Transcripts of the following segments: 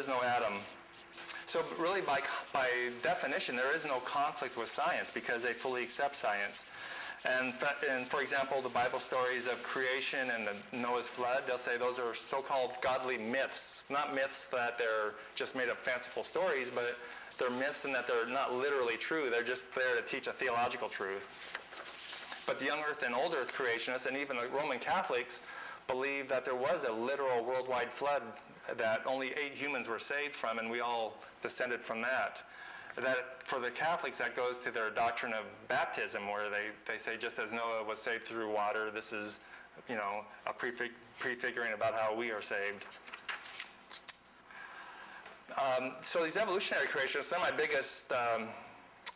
is no atom. So really, by definition, there is no conflict with science because they fully accept science. And for example, the Bible stories of creation and the Noah's flood, they'll say those are so-called godly myths. Not myths that they're just made up fanciful stories, but they're myths in that they're not literally true. They're just there to teach a theological truth. But the young earth and old earth creationists, and even the Roman Catholics, believe that there was a literal worldwide flood that only 8 humans were saved from, and we all descended from that. That for the Catholics, that goes to their doctrine of baptism, where they say, just as Noah was saved through water, this is, you know, a prefiguring about how we are saved. So these evolutionary creationists, they're my biggest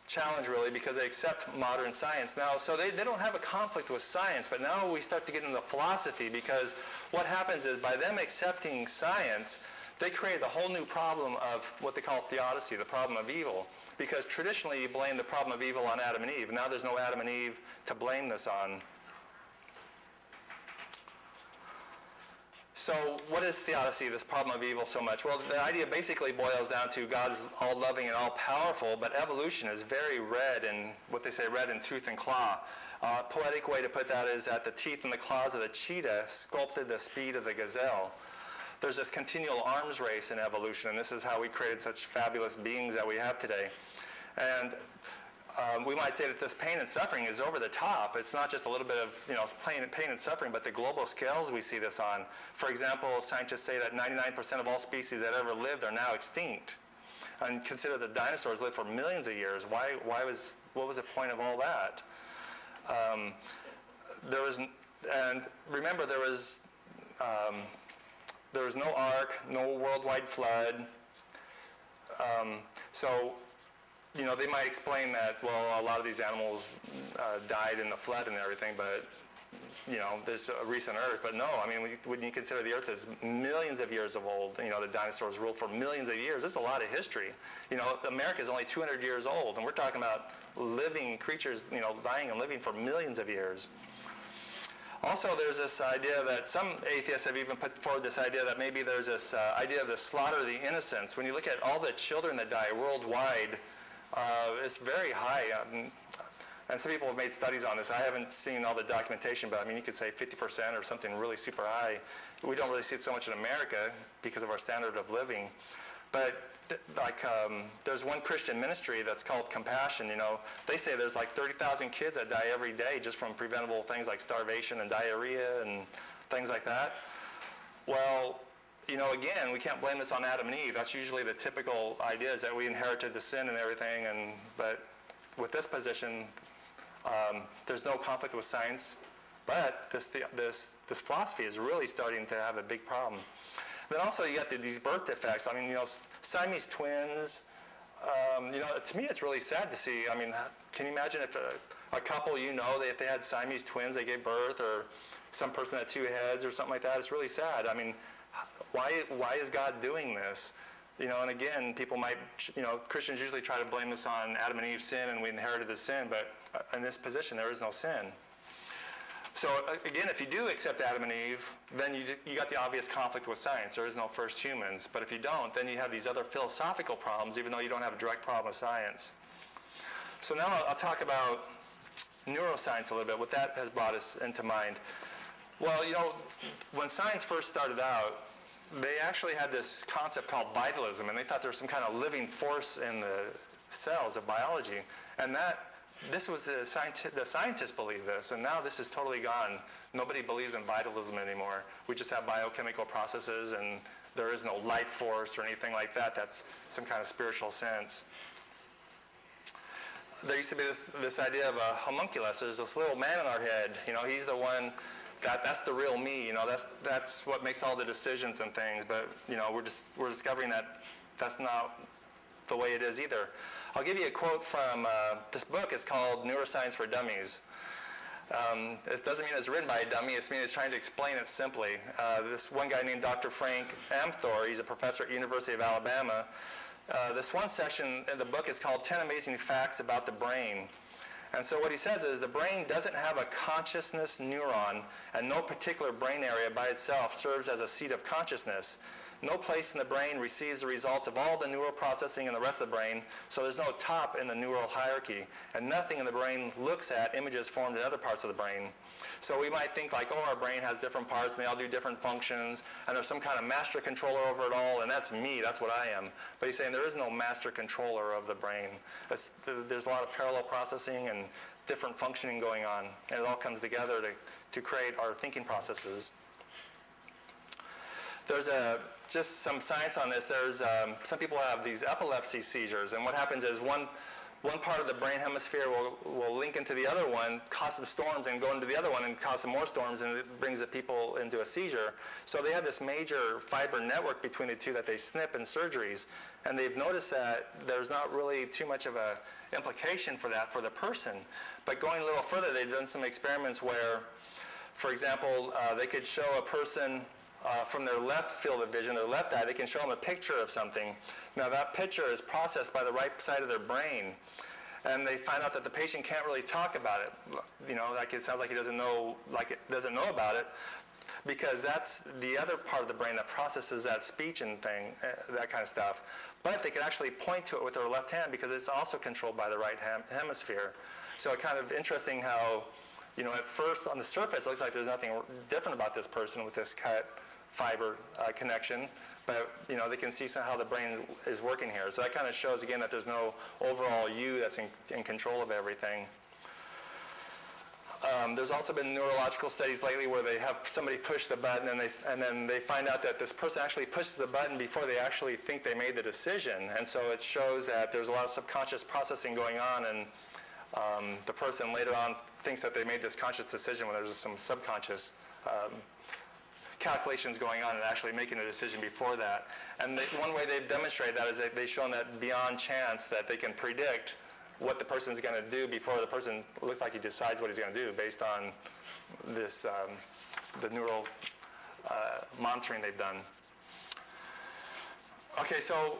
challenge, really, because they accept modern science now. So they don't have a conflict with science, but now we start to get into philosophy, because what happens is by them accepting science, they create a whole new problem of what they call theodicy, the problem of evil. Because traditionally, you blame the problem of evil on Adam and Eve. Now there's no Adam and Eve to blame this on. So what is theodicy, this problem of evil, so much? Well, the idea basically boils down to God's all-loving and all-powerful, but evolution is very red in, what they say, red in tooth and claw. A poetic way to put that is that the teeth and the claws of the cheetah sculpted the speed of the gazelle. There's this continual arms race in evolution, and this is how we created such fabulous beings that we have today. And we might say that this pain and suffering is over the top. It's not just a little bit of, you know, pain and suffering, but the global scales we see this on. For example, scientists say that 99% of all species that ever lived are now extinct. And consider that dinosaurs lived for millions of years. What was the point of all that? And remember, there was no ark, no worldwide flood. So, you know, they might explain that, well, a lot of these animals died in the flood and everything, but, you know, there's a recent Earth. But no, I mean, when you consider the Earth is millions of years old, you know, the dinosaurs ruled for millions of years. That's a lot of history. You know, America is only 200 years old, and we're talking about living creatures, you know, dying and living for millions of years. Also, there's this idea that some atheists have even put forward this idea that maybe there's this idea of the slaughter of the innocents. When you look at all the children that die worldwide, it's very high. And some people have made studies on this. I haven't seen all the documentation, but I mean, you could say 50% or something really super high. We don't really see it so much in America because of our standard of living. But there's one Christian ministry that's called Compassion. You know, they say there's like 30,000 kids that die every day just from preventable things like starvation and diarrhea and things like that. Well, you know, again, we can't blame this on Adam and Eve. That's usually the typical idea, is that we inherited the sin and everything. And but with this position, there's no conflict with science. But this philosophy is really starting to have a big problem. Then also you got these birth defects. I mean, you know, Siamese twins. You know, to me it's really sad to see. I mean, can you imagine if a couple, you know, if they had Siamese twins, they gave birth, or some person had 2 heads or something like that? It's really sad. I mean, why is God doing this? You know, and again, people might, you know, Christians usually try to blame this on Adam and Eve's sin, and we inherited the sin. But in this position, there is no sin. So again, if you do accept Adam and Eve, then you got the obvious conflict with science. There is no first humans. But if you don't, then you have these other philosophical problems, even though you don't have a direct problem with science. So now I'll talk about neuroscience a little bit, what that has brought us into mind. Well, you know, when science first started out, they actually had this concept called vitalism, and they thought there was some kind of living force in the cells of biology. And that this was the scientists believed this, and now this is totally gone. Nobody believes in vitalism anymore. We just have biochemical processes, and there is no life force or anything like that. That's some kind of spiritual sense. There used to be this idea of a homunculus. There's this little man in our head. You know, he's the one that's the real me. You know, that's what makes all the decisions and things. But you know, we're discovering that that's not the way it is either. I'll give you a quote from this book. It's called Neuroscience for Dummies. It doesn't mean it's written by a dummy. It means it's trying to explain it simply. This one guy named Dr. Frank Amthor, he's a professor at University of Alabama. This one section in the book is called 10 Amazing Facts About the Brain. And so what he says is the brain doesn't have a consciousness neuron, and no particular brain area by itself serves as a seat of consciousness. No place in the brain receives the results of all the neural processing in the rest of the brain, so there's no top in the neural hierarchy. And nothing in the brain looks at images formed in other parts of the brain. So we might think like, oh, our brain has different parts and they all do different functions, and there's some kind of master controller over it all, and that's me, that's what I am. But he's saying there is no master controller of the brain. There's a lot of parallel processing and different functioning going on, and it all comes together to create our thinking processes. There's just some science on this. There's some people have these epilepsy seizures, and what happens is one part of the brain hemisphere will link into the other one, cause some storms, and go into the other one and cause some more storms, and it brings the people into a seizure. So they have this major fiber network between the two that they snip in surgeries, and they've noticed that there's not really too much of a implication for that for the person. But going a little further, they've done some experiments where, for example, they could show a person from their left field of vision, their left eye, they can show them a picture of something. Now that picture is processed by the right side of their brain, and they find out that the patient can't really talk about it. You know, like it sounds like he doesn't know, like it doesn't know about it, because that's the other part of the brain that processes that speech and thing, that kind of stuff. But they can actually point to it with their left hand because it's also controlled by the right hemisphere. So it's kind of interesting how, you know, at first on the surface it looks like there's nothing different about this person with this cut fiber connection, but you know, they can see how the brain is working here. So that kind of shows again that there's no overall you that's in control of everything. There's also been neurological studies lately where they have somebody push the button, and then they find out that this person actually pushes the button before they actually think they made the decision. And so it shows that there's a lot of subconscious processing going on, and the person later on thinks that they made this conscious decision when there's some subconscious calculations going on and actually making a decision before that. And one way they've demonstrated that is that they've shown that beyond chance that they can predict what the person's going to do before the person looks like he decides what he's going to do based on this, the neural monitoring they've done. Okay, so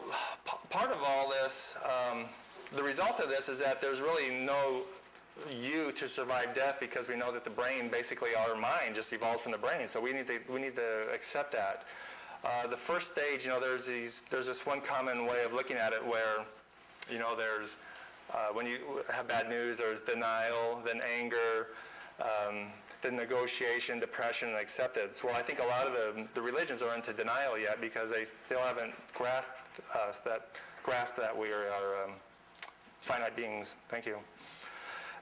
part of all this, the result of this is that there's really no you to survive death, because we know that the brain, basically our mind, just evolves from the brain. So we need to accept that. The first stage, you know, there's this one common way of looking at it where, you know, there's when you have bad news, there's denial, then anger, then negotiation, depression, and acceptance. Well, I think a lot of the religions are into denial yet because they still haven't grasped us that we are finite beings. Thank you.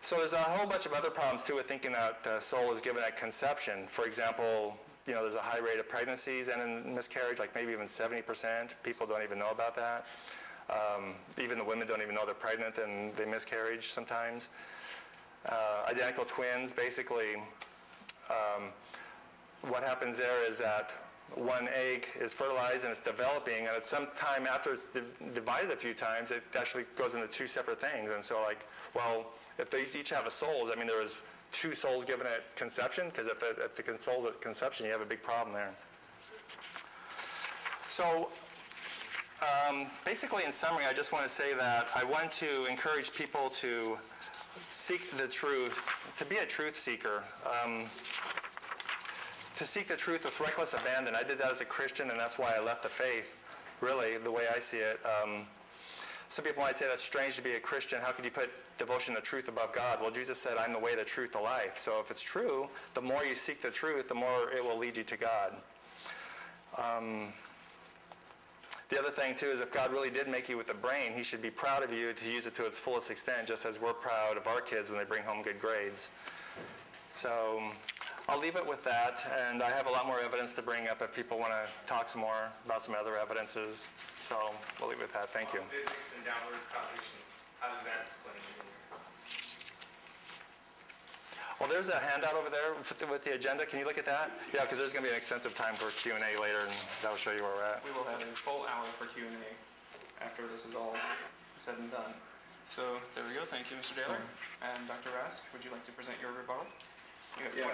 So there's a whole bunch of other problems too with thinking that the soul is given at conception. For example, you know, there's a high rate of pregnancies and in miscarriage, like maybe even 70%. People don't even know about that. Even the women don't even know they're pregnant and they miscarriage sometimes. Identical twins, basically, what happens there is that one egg is fertilized and it's developing, and at some time after it's divided a few times, it actually goes into two separate things. And so like, well, if they each have a soul, I mean, there was two souls given at conception, because if the soul's at conception, you have a big problem there. So basically, in summary, I just want to say that I want to encourage people to seek the truth, to be a truth seeker, to seek the truth with reckless abandon. I did that as a Christian, and that's why I left the faith, really, the way I see it. Some people might say that's strange to be a Christian. How could you put devotion to truth above God? Well, Jesus said, I'm the way, the truth, the life. So if it's true, the more you seek the truth, the more it will lead you to God. The other thing, too, is if God really did make you with the brain, he should be proud of you to use it to its fullest extent, just as we're proud of our kids when they bring home good grades. So I'll leave it with that, and I have a lot more evidence to bring up if people want to talk some more about some other evidences. So we'll leave it at that. Thank you. Physics and downward propagation. How does that explain it? Well, there's a handout over there with the agenda. Can you look at that? Yeah, because there's going to be an extensive time for Q&A later, and that will show you where we're at. We will have a full hour for Q&A after this is all said and done. So there we go. Thank you, Mr. Dehler. And Dr. Rask, would you like to present your rebuttal? Yeah,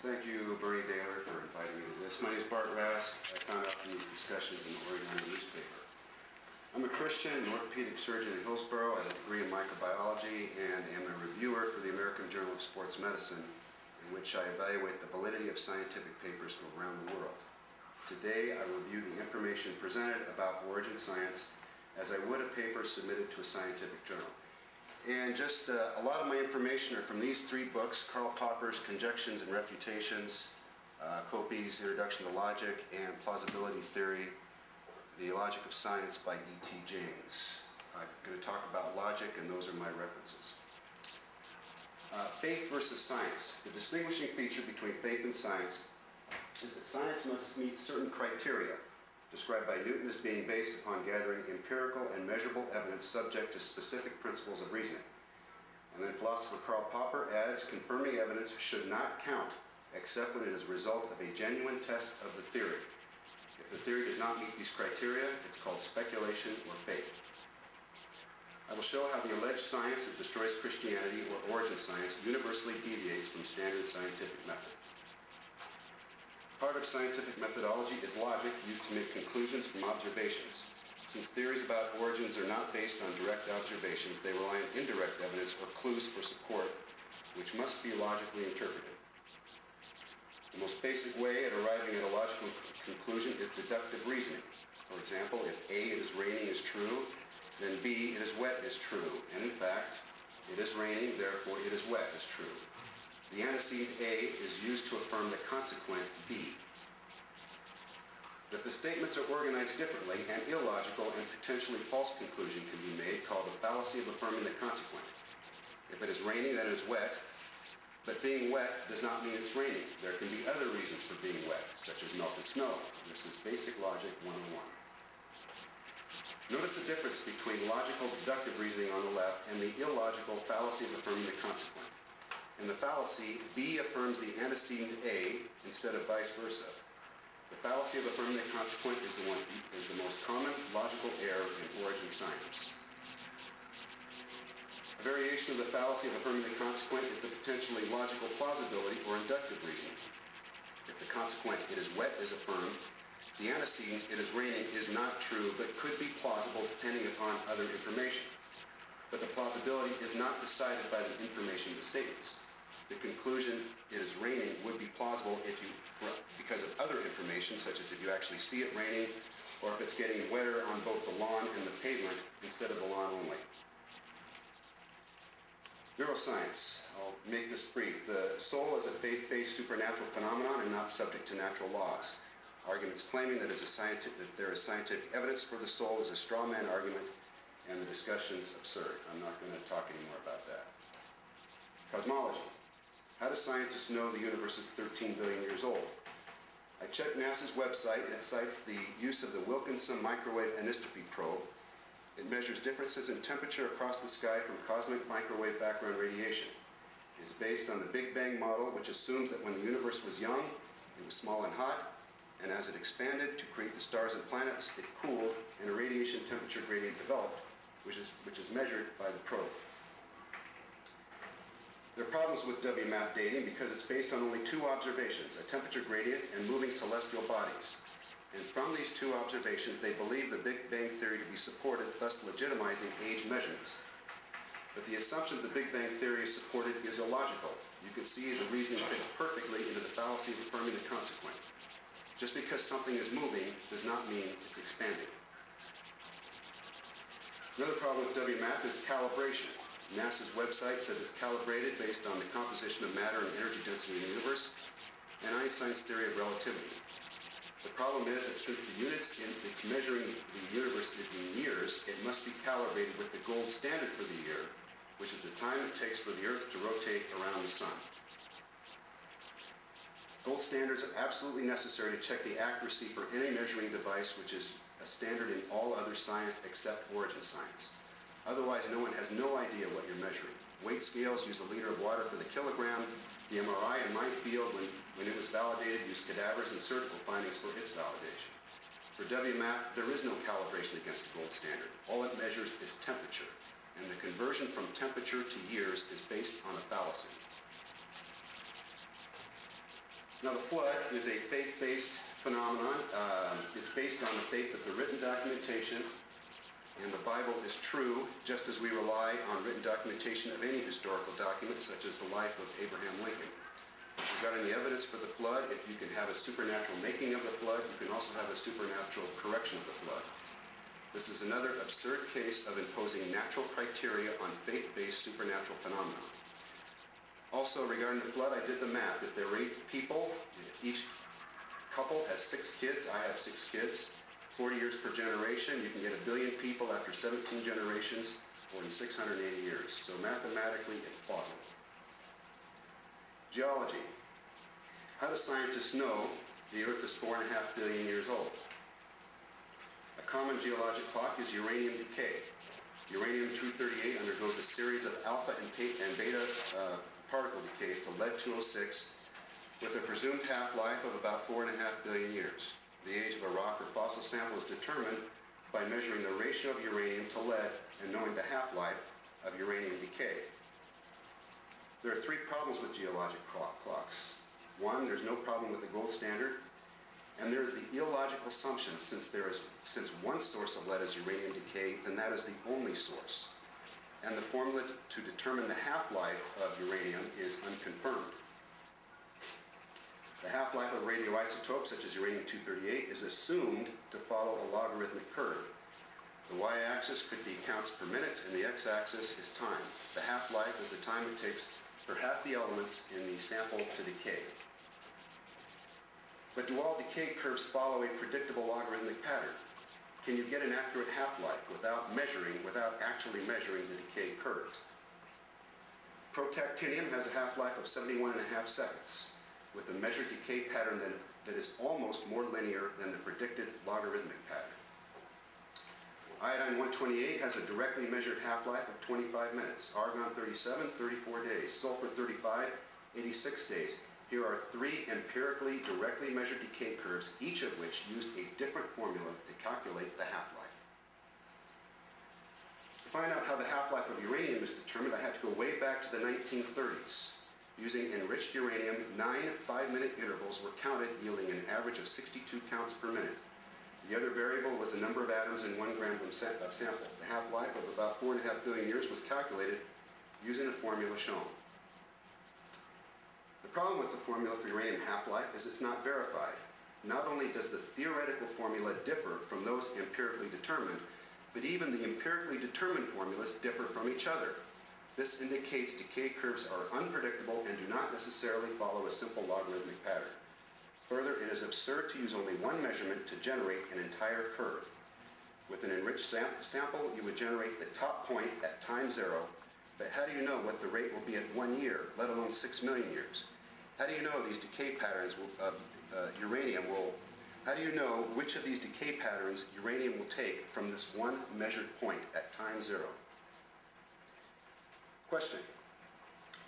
thank you, Bernie Dehler, for inviting me to this. My name is Bart Rask. I found out from these discussions in the Oregon newspaper. I'm a Christian and orthopedic surgeon in Hillsboro. I have a degree in microbiology and am a reviewer for the American Journal of Sports Medicine, in which I evaluate the validity of scientific papers from around the world. Today I will review the information presented about origin science as I would a paper submitted to a scientific journal. And just a lot of my information are from these three books, Karl Popper's Conjections and Refutations, Cope's Introduction to Logic, and Plausibility Theory, The Logic of Science by E.T. Jaynes. I'm going to talk about logic, and those are my references. Faith versus science. The distinguishing feature between faith and science is that science must meet certain criteria, described by Newton as being based upon gathering empirical and measurable evidence subject to specific principles of reasoning. And then philosopher Karl Popper adds, confirming evidence should not count except when it is a result of a genuine test of the theory. If the theory does not meet these criteria, it's called speculation or faith. I will show how the alleged science that destroys Christianity, or origin science, universally deviates from standard scientific method. Part of scientific methodology is logic used to make conclusions from observations. Since theories about origins are not based on direct observations, they rely on indirect evidence or clues for support, which must be logically interpreted. The most basic way at arriving at a logical conclusion is deductive reasoning. For example, if A, it is raining, is true, then B, it is wet, is true. And in fact, it is raining, therefore it is wet, is true. The antecedent A is used to affirm the consequent B. If the statements are organized differently, an illogical and potentially false conclusion can be made called the fallacy of affirming the consequent. If it is raining, then it is wet, but being wet does not mean it's raining. There can be other reasons for being wet, such as melted snow. This is basic logic 101. Notice the difference between logical deductive reasoning on the left and the illogical fallacy of affirming the consequent. In the fallacy, B affirms the antecedent A instead of vice versa. The fallacy of affirming the consequent is the most common logical error in origin science. A variation of the fallacy of affirming the consequent is the potentially logical plausibility or inductive reasoning. If the consequent, it is wet, is affirmed, the antecedent, it is raining, is not true, but could be plausible depending upon other information. But the plausibility is not decided by the information in the statements. The conclusion, it is raining, would be plausible because of other information, such as if you actually see it raining, or if it's getting wetter on both the lawn and the pavement instead of the lawn only. Neuroscience. I'll make this brief. The soul is a faith-based supernatural phenomenon and not subject to natural laws. Arguments claiming that, there is scientific evidence for the soul is a straw man argument, and the discussion is absurd. I'm not going to talk anymore about that. Cosmology. How do scientists know the universe is 13 billion years old? I checked NASA's website. It cites the use of the Wilkinson Microwave Anisotropy Probe. It measures differences in temperature across the sky from cosmic microwave background radiation. It is based on the Big Bang model, which assumes that when the universe was young, it was small and hot, and as it expanded to create the stars and planets, it cooled and a radiation temperature gradient developed, which is measured by the probe. There are problems with WMAP dating because it's based on only two observations, a temperature gradient and moving celestial bodies. And from these two observations, they believe the Big Bang theory to be supported, thus legitimizing age measurements. But the assumption that the Big Bang theory is supported is illogical. You can see the reasoning fits perfectly into the fallacy of affirming the consequent. Just because something is moving does not mean it's expanding. Another problem with WMAP is calibration. NASA's website says it's calibrated based on the composition of matter and energy density in the universe and Einstein's theory of relativity. The problem is that since the units it's measuring the universe is in years, it must be calibrated with the gold standard for the year, which is the time it takes for the Earth to rotate around the Sun. Gold standards are absolutely necessary to check the accuracy for any measuring device, which is a standard in all other science except origin science. Otherwise, no one has no idea what you're measuring. Weight scales use a liter of water for the kilogram. The MRI in my field, when it was validated, used cadavers and surgical findings for its validation. For WMAP, there is no calibration against the gold standard. All it measures is temperature, and the conversion from temperature to years is based on a fallacy. Now, the flood is a faith-based phenomenon. It's based on the faith of the written documentation, and the Bible is true, just as we rely on written documentation of any historical document, such as the life of Abraham Lincoln. you've got any evidence for the flood, if you can have a supernatural making of the flood, you can also have a supernatural correction of the flood. This is another absurd case of imposing natural criteria on faith-based supernatural phenomena. Also, regarding the flood, I did the math. If there were 8 people, each couple has 6 kids, I have 6 kids, 40 years per generation, you can get 1 billion people after 17 generations, or in 680 years. So mathematically, it's plausible. Geology. How do scientists know the Earth is 4.5 billion years old? A common geologic clock is uranium decay. Uranium-238 undergoes a series of alpha and beta particle decays to lead-206 with a presumed half-life of about 4.5 billion years. The age of a rock or fossil sample is determined by measuring the ratio of uranium to lead and knowing the half-life of uranium decay. There are 3 problems with geologic clocks. 1, there's no problem with the gold standard, and there is the illogical assumption, since one source of lead is uranium decay, then that is the only source. And the formula to determine the half-life of uranium is unconfirmed. The half-life of radioisotopes, such as uranium-238, is assumed to follow a logarithmic curve. The y-axis could be counts per minute, and the x-axis is time. The half-life is the time it takes for half the elements in the sample to decay. But do all decay curves follow a predictable logarithmic pattern? Can you get an accurate half-life without actually measuring the decay curve? Protactinium has a half-life of 71.5 seconds, with a measured decay pattern that is almost more linear than the predicted logarithmic pattern. Iodine-128 has a directly measured half-life of 25 minutes. Argon-37, 34 days. Sulfur-35, 86 days. Here are 3 empirically directly measured decay curves, each of which used a different formula to calculate the half-life. To find out how the half-life of uranium is determined, I had to go way back to the 1930s. Using enriched uranium, 9 5-minute intervals were counted, yielding an average of 62 counts per minute. The other variable was the number of atoms in 1 gram of sample. The half-life of about 4.5 billion years was calculated using a formula shown. The problem with the formula for uranium half-life is it's not verified. Not only does the theoretical formula differ from those empirically determined, but even the empirically determined formulas differ from each other. This indicates decay curves are unpredictable and do not necessarily follow a simple logarithmic pattern. Further, it is absurd to use only one measurement to generate an entire curve. With an enriched sample, you would generate the top point at time 0, but how do you know what the rate will be at 1 year, let alone 6 million years? How do you know these decay patterns of uranium will, how do you know which of these decay patterns uranium will take from this one measured point at time 0? Question.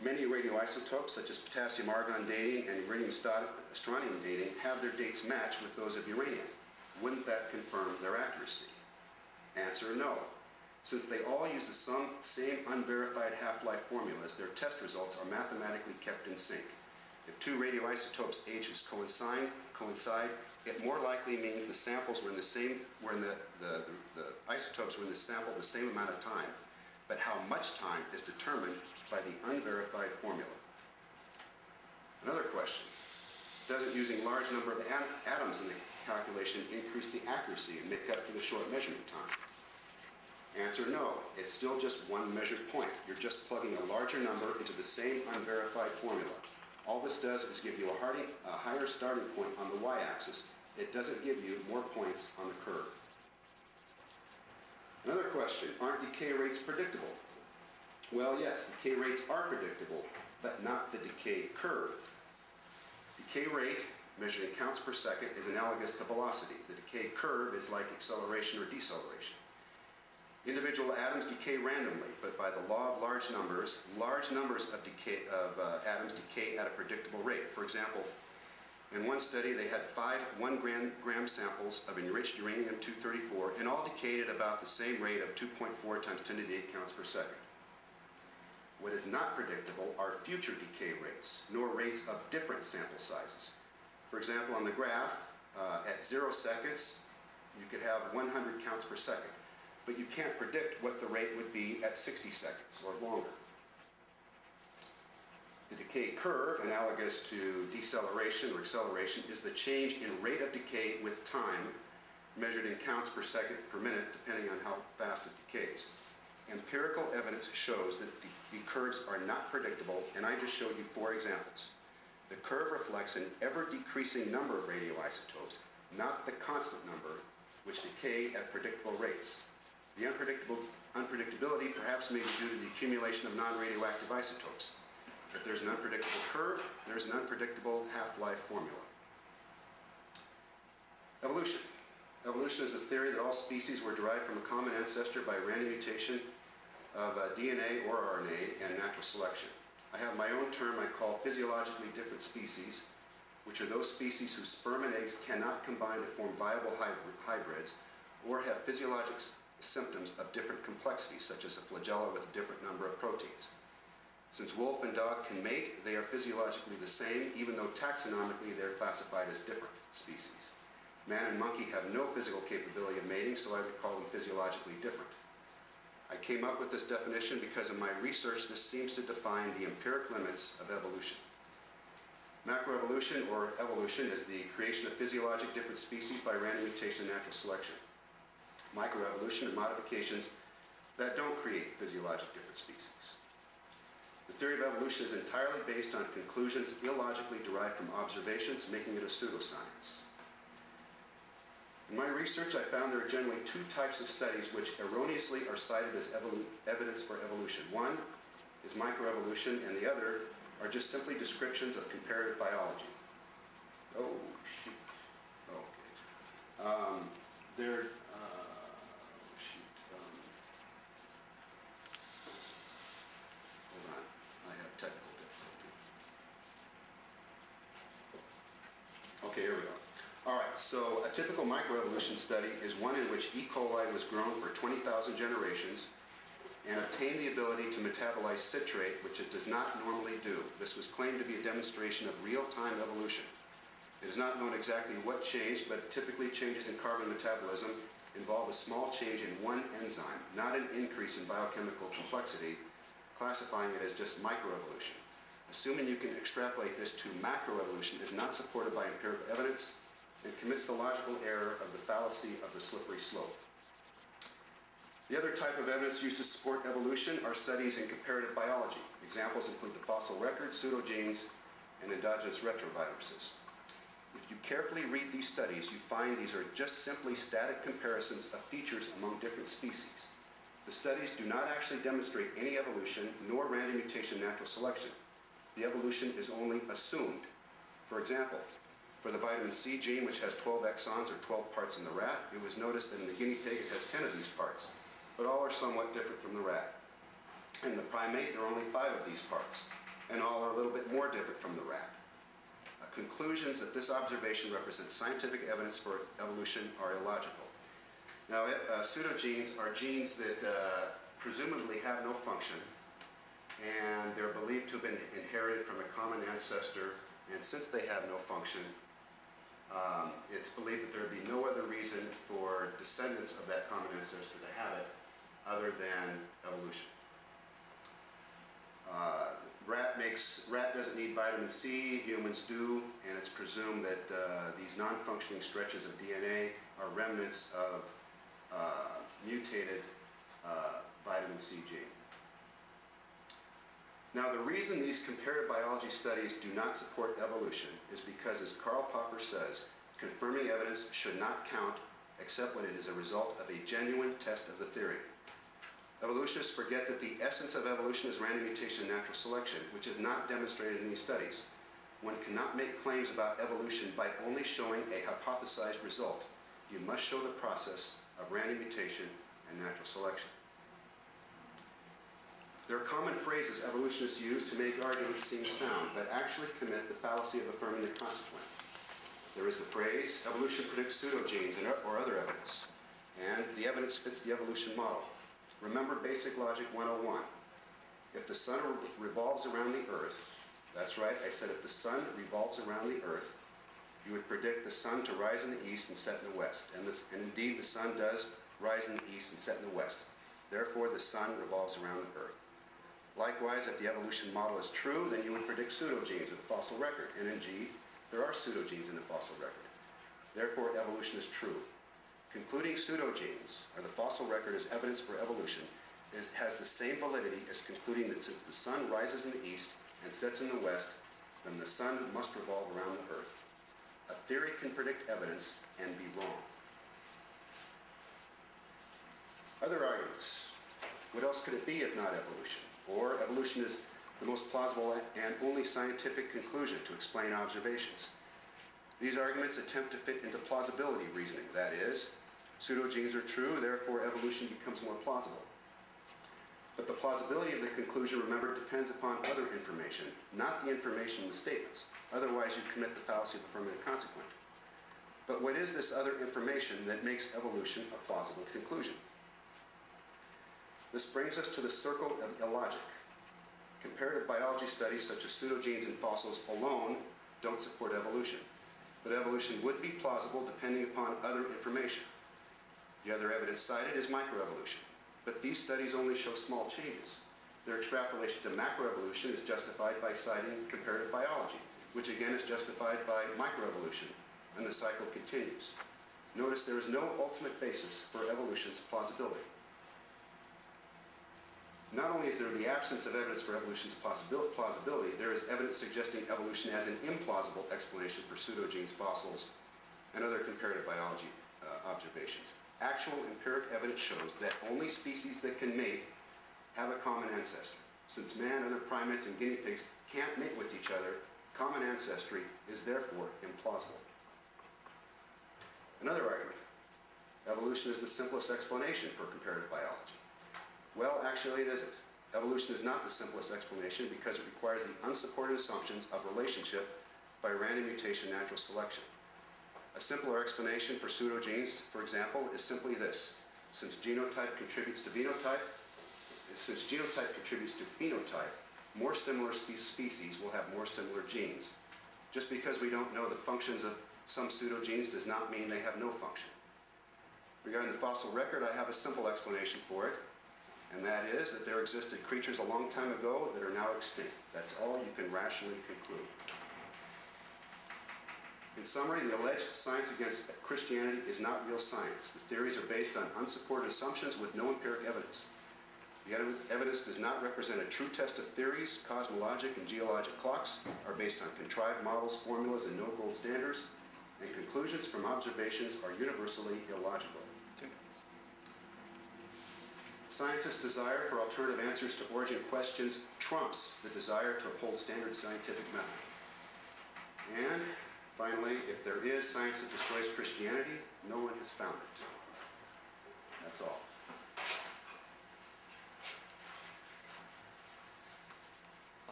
Many radioisotopes, such as potassium-argon dating and uranium-strontium dating, have their dates matched with those of uranium. Wouldn't that confirm their accuracy? Answer, no. Since they all use the same unverified half-life formulas, their test results are mathematically kept in sync. If 2 radioisotopes' ages coincide, it more likely means the samples were in the same, the isotopes were in the sample the same amount of time. But how much time is determined by the unverified formula. Another question. Doesn't using large number of atoms in the calculation increase the accuracy and make up for the short measurement time? Answer, no. It's still just one measured point. You're just plugging a larger number into the same unverified formula. All this does is give you a higher starting point on the y-axis. It doesn't give you more points on the curve. Another question, aren't decay rates predictable? Well, yes, decay rates are predictable, but not the decay curve. Decay rate, measuring counts per second, is analogous to velocity. The decay curve is like acceleration or deceleration. Individual atoms decay randomly, but by the law of large numbers of atoms decay at a predictable rate. For example, in one study, they had 5 1-gram samples of enriched uranium-234 and all decayed at about the same rate of 2.4 times 10 to the 8 counts per second. What is not predictable are future decay rates, nor rates of different sample sizes. For example, on the graph, at 0 seconds, you could have 100 counts per second, but you can't predict what the rate would be at 60 seconds or longer. The decay curve, analogous to deceleration or acceleration, is the change in rate of decay with time, measured in counts per second per minute, depending on how fast it decays. Empirical evidence shows that the curves are not predictable, and I just showed you 4 examples. The curve reflects an ever-decreasing number of radioisotopes, not the constant number, which decay at predictable rates. The unpredictability perhaps may be due to the accumulation of non-radioactive isotopes. If there's an unpredictable curve, there's an unpredictable half-life formula. Evolution. Evolution is a theory that all species were derived from a common ancestor by random mutation of DNA or RNA and natural selection. I have my own term I call physiologically different species, which are those species whose sperm and eggs cannot combine to form viable hybrids or have physiologic symptoms of different complexities, such as a flagella with a different number of proteins. Since wolf and dog can mate, they are physiologically the same, even though taxonomically they are classified as different species. Man and monkey have no physical capability of mating, so I would call them physiologically different. I came up with this definition because in my research this seems to define the empiric limits of evolution. Macroevolution, or evolution, is the creation of physiologic different species by random mutation and natural selection. Microevolution are modifications that don't create physiologic different species. The theory of evolution is entirely based on conclusions illogically derived from observations, making it a pseudoscience. In my research, I found there are generally 2 types of studies which erroneously are cited as evidence for evolution. One is microevolution, and the other are just simply descriptions of comparative biology. Oh, shoot. Okay. Hold on. I have technical difficulty. Okay, here we go. All right, so a typical microevolution study is one in which E. coli was grown for 20,000 generations and obtained the ability to metabolize citrate, which it does not normally do. This was claimed to be a demonstration of real-time evolution. It is not known exactly what changed, but typically changes in carbon metabolism involve a small change in one enzyme, not an increase in biochemical complexity, classifying it as just microevolution. Assuming you can extrapolate this to macroevolution is not supported by empirical evidence. It commits the logical error of the fallacy of the slippery slope. The other type of evidence used to support evolution are studies in comparative biology. Examples include the fossil record, pseudogenes, and endogenous retroviruses. If you carefully read these studies, you find these are just simply static comparisons of features among different species. The studies do not actually demonstrate any evolution, nor random mutation natural selection. The evolution is only assumed. For example, for the vitamin C gene, which has 12 exons or 12 parts in the rat, it was noticed that in the guinea pig it has 10 of these parts, but all are somewhat different from the rat. In the primate, there are only 5 of these parts, and all are a little bit more different from the rat. Conclusions that this observation represents scientific evidence for evolution are illogical. Now, pseudogenes are genes that presumably have no function, and they're believed to have been inherited from a common ancestor, and since they have no function, it's believed that there would be no other reason for descendants of that common ancestor to have it other than evolution. Rat doesn't need vitamin C, humans do, and it's presumed that these non-functioning stretches of DNA are remnants of mutated vitamin C gene. Now, the reason these comparative biology studies do not support evolution is because, as Karl Popper says, confirming evidence should not count except when it is a result of a genuine test of the theory. Evolutionists forget that the essence of evolution is random mutation and natural selection, which is not demonstrated in these studies. One cannot make claims about evolution by only showing a hypothesized result. You must show the process of random mutation and natural selection. There are common phrases evolutionists use to make arguments seem sound, but actually commit the fallacy of affirming the consequent. There is the phrase, evolution predicts pseudogenes or other evidence, and the evidence fits the evolution model. Remember basic logic 101. If the sun revolves around the earth, that's right, I said if the sun revolves around the earth, you would predict the sun to rise in the east and set in the west. And indeed, the sun does rise in the east and set in the west. Therefore, the sun revolves around the earth. Likewise, if the evolution model is true, then you would predict pseudogenes of the fossil record. And indeed, there are pseudogenes in the fossil record. Therefore, evolution is true. Concluding pseudogenes, or the fossil record as evidence for evolution, has the same validity as concluding that since the sun rises in the east and sets in the west, then the sun must revolve around the earth. A theory can predict evidence and be wrong. Other arguments. What else could it be if not evolution? Or evolution is the most plausible and only scientific conclusion to explain observations. These arguments attempt to fit into plausibility reasoning. That is, pseudogenes are true, therefore evolution becomes more plausible. But the plausibility of the conclusion, remember, depends upon other information, not the information in the statements. Otherwise, you commit the fallacy of affirmative consequent. But what is this other information that makes evolution a plausible conclusion? This brings us to the circle of illogic. Comparative biology studies such as pseudogenes and fossils alone don't support evolution. But evolution would be plausible depending upon other information. The other evidence cited is microevolution. But these studies only show small changes. Their extrapolation to macroevolution is justified by citing comparative biology, which again is justified by microevolution, and the cycle continues. Notice there is no ultimate basis for evolution's plausibility. Not only is there the absence of evidence for evolution's plausibility, there is evidence suggesting evolution as an implausible explanation for pseudogenes, fossils, and other comparative biology observations. Actual empiric evidence shows that only species that can mate have a common ancestor. Since man, other primates, and guinea pigs can't mate with each other, common ancestry is therefore implausible. Another argument. Evolution is the simplest explanation for comparative biology. Well, actually it isn't. Evolution is not the simplest explanation because it requires the unsupported assumptions of relationship by random mutation natural selection. A simpler explanation for pseudogenes, for example, is simply this. Since genotype contributes to phenotype, more similar species will have more similar genes. Just because we don't know the functions of some pseudogenes does not mean they have no function. Regarding the fossil record, I have a simple explanation for it, and that is that there existed creatures a long time ago that are now extinct. That's all you can rationally conclude. In summary, the alleged science against Christianity is not real science. The theories are based on unsupported assumptions with no empiric evidence. The evidence does not represent a true test of theories. Cosmologic and geologic clocks are based on contrived models, formulas, and no gold standards, and conclusions from observations are universally illogical. Scientists' desire for alternative answers to origin questions trumps the desire to uphold standard scientific method. And finally, if there is science that destroys Christianity, no one has found it. That's all.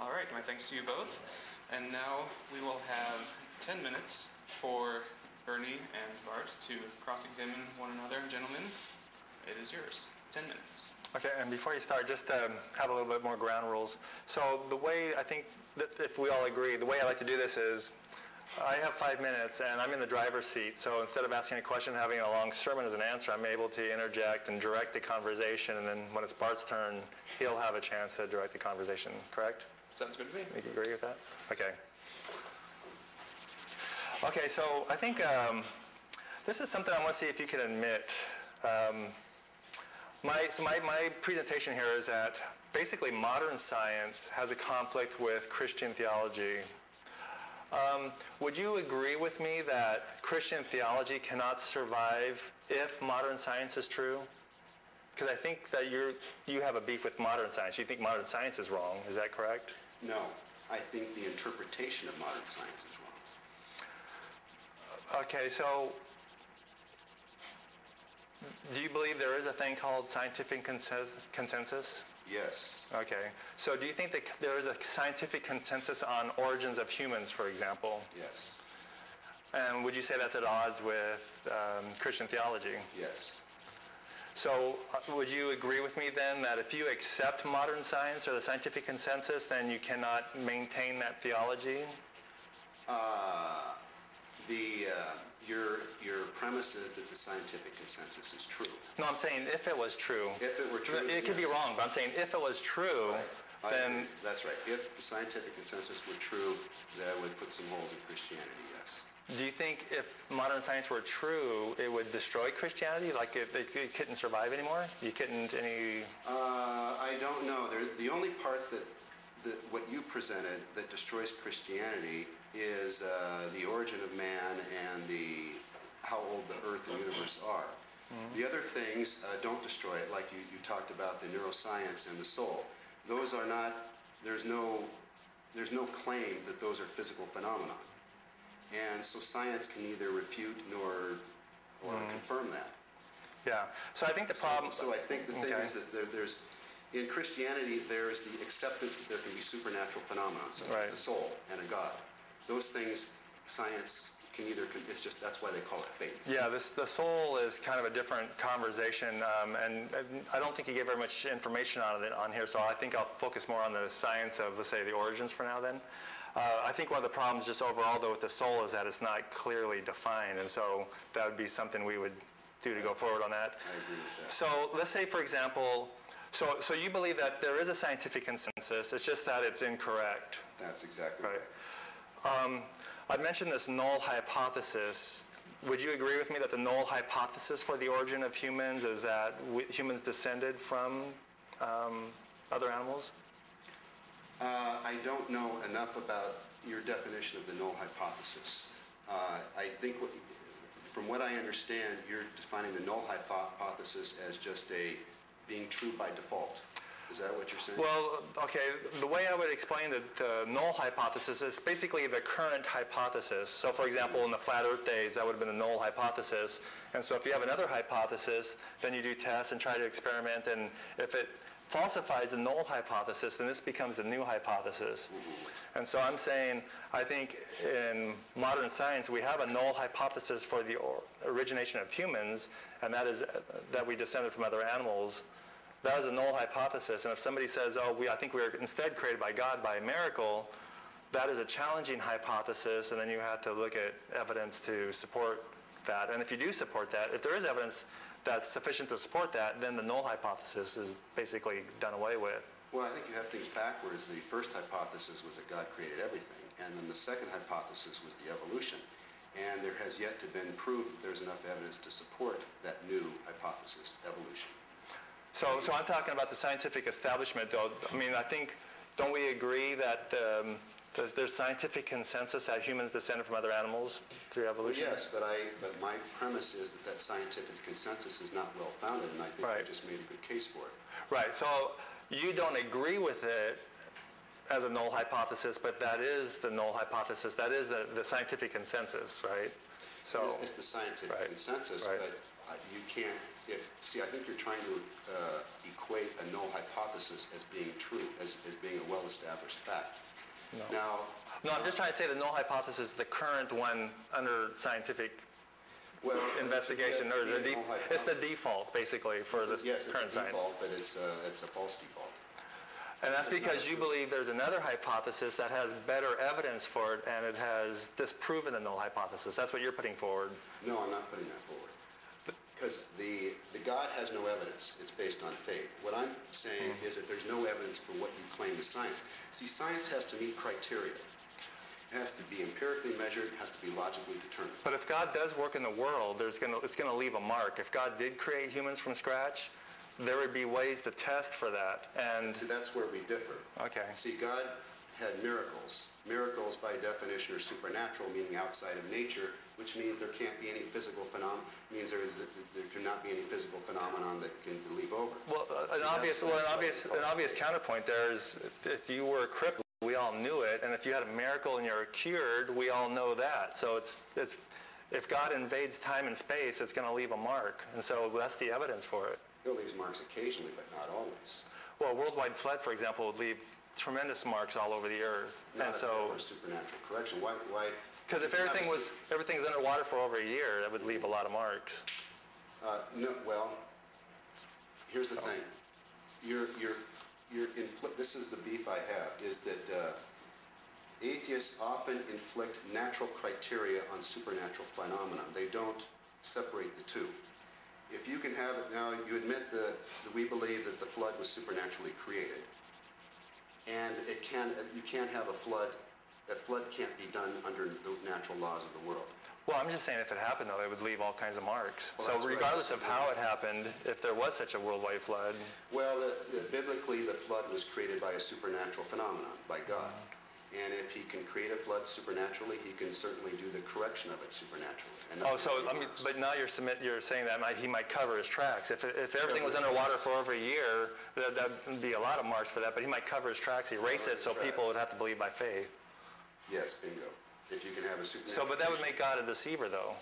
All right, my thanks to you both. And now we will have 10 minutes for Bernie and Bart to cross-examine one another. Gentlemen, it is yours. 10 minutes. Okay, and before you start, just have a little bit more ground rules. So the way I think that if we all agree, the way I like to do this is I have 5 minutes, and I'm in the driver's seat, so instead of asking a question, having a long sermon as an answer, I'm able to interject and direct the conversation, and then when it's Bart's turn, he'll have a chance to direct the conversation, correct? Sounds good to me. You agree with that? Okay. Okay, so I think this is something I want to see if you can admit. So my presentation here is that basically modern science has a conflict with Christian theology. Would you agree with me that Christian theology cannot survive if modern science is true? Because I think that you have a beef with modern science. You think modern science is wrong. Is that correct? No. I think the interpretation of modern science is wrong. Okay, so do you believe there is a thing called scientific consensus? Yes. Okay. So do you think that there is a scientific consensus on origins of humans, for example? Yes. And would you say that's at odds with Christian theology? Yes. So would you agree with me then that if you accept modern science or the scientific consensus, then you cannot maintain that theology? Your premise is that the scientific consensus is true. No, I'm saying if it was true. If it were true, it could be wrong, but I'm saying if it was true, right, then... That's right. If the scientific consensus were true, that would put some holes in Christianity, yes. Do you think if modern science were true, it would destroy Christianity? Like it couldn't survive anymore? You couldn't any... I don't know. The only parts that what you presented that destroys Christianity is the origin of man and how old the Earth and universe are. Mm-hmm. The other things don't destroy it, like you talked about the neuroscience and the soul. Those are not, there's no claim that those are physical phenomena. And so science can neither refute or confirm that. Yeah, so I think the problem... So I think the thing is that there's, in Christianity, there's the acceptance that there can be supernatural phenomena, such as a soul and a God. Those things, science can either, it's just, that's why they call it faith. Yeah, the soul is kind of a different conversation, and I don't think you gave very much information on it on here, so I think I'll focus more on the science of, let's say, the origins for now then. I think one of the problems just overall, though, with the soul is that it's not clearly defined, and so that would be something we would do to go forward on that. I agree with that. So let's say, for example, so you believe that there is a scientific consensus, it's just that it's incorrect. That's exactly right. I mentioned this null hypothesis. Would you agree with me that the null hypothesis for the origin of humans is that humans descended from other animals? I don't know enough about your definition of the null hypothesis. I think, from what I understand, you're defining the null hypothesis as just being true by default. Is that what you're saying? Well, okay, the way I would explain the null hypothesis is basically the current hypothesis. So for example, in the flat earth days, that would have been the null hypothesis. And so if you have another hypothesis, then you do tests and try to experiment, and if it falsifies the null hypothesis, then this becomes a new hypothesis. And so I'm saying, I think in modern science, we have a null hypothesis for the origination of humans, and that is that we descended from other animals. That is a null hypothesis, and if somebody says, oh, I think we were instead created by God by a miracle, that is a challenging hypothesis, and then you have to look at evidence to support that. And if you do support that, if there is evidence that's sufficient to support that, then the null hypothesis is basically done away with. Well, I think you have things backwards. The first hypothesis was that God created everything, and then the second hypothesis was the evolution. And there has yet to been proved that there's enough evidence to support that new hypothesis, evolution. So I'm talking about the scientific establishment, though. I mean, I think, don't we agree that there's scientific consensus that humans descended from other animals through evolution? Well, yes, but my premise is that scientific consensus is not well founded, and I think I just made a good case for it. Right, so you don't agree with it as a null hypothesis, but that is the null hypothesis. That is the scientific consensus, right? So it's the scientific consensus, but you can't... See, I think you're trying to equate a null hypothesis as being true, as being a well-established fact. No. Now, I'm just trying to say the null hypothesis is the current one under scientific investigation. It's the default, basically, for current science. Yes, it's a default, but it's a false default. And that's because you believe there's another hypothesis that has better evidence for it, and it has disproven the null hypothesis. That's what you're putting forward. No, I'm not putting that forward. Because the God has no evidence. It's based on faith. What I'm saying is that there's no evidence for what you claim is science. See, science has to meet criteria. It has to be empirically measured. It has to be logically determined. But if God does work in the world, it's going to leave a mark. If God did create humans from scratch, there would be ways to test for that. And see, that's where we differ. Okay. See, God had miracles. Miracles, by definition, are supernatural, meaning outside of nature, which means there can't be any physical phenomenon. Means there cannot be any physical phenomenon that can leave over. Well, an obvious counterpoint there is, if you were crippled, we all knew it, and if you had a miracle and you're cured, we all know that. So it's if God invades time and space, it's going to leave a mark, and so that's the evidence for it. It leaves marks occasionally, but not always. Well, a worldwide flood, for example, would leave tremendous marks all over the earth, and so supernatural correction. Why? Because if everything's underwater for over a year, that would leave a lot of marks. No, well, here's the thing. This is the beef I have, is that atheists often inflict natural criteria on supernatural phenomena. They don't separate the two. If you can have it now, you admit that we believe that the flood was supernaturally created. and it can, you can't have a flood. A flood can't be done under the natural laws of the world. Well, I'm just saying if it happened, though, it would leave all kinds of marks. Well, so regardless of how it happened, if there was such a worldwide flood... Well, biblically, the flood was created by a supernatural phenomenon, by God. And if he can create a flood supernaturally, he can certainly do the correction of it supernaturally. Oh, so, I mean, but now you're saying that he might cover his tracks. If everything was underwater for over a year, that would be a lot of marks for that, but he might cover his tracks, erase it, so people would have to believe by faith. Yes, bingo. If you can have a supernatural... So, but that would make God a deceiver, though,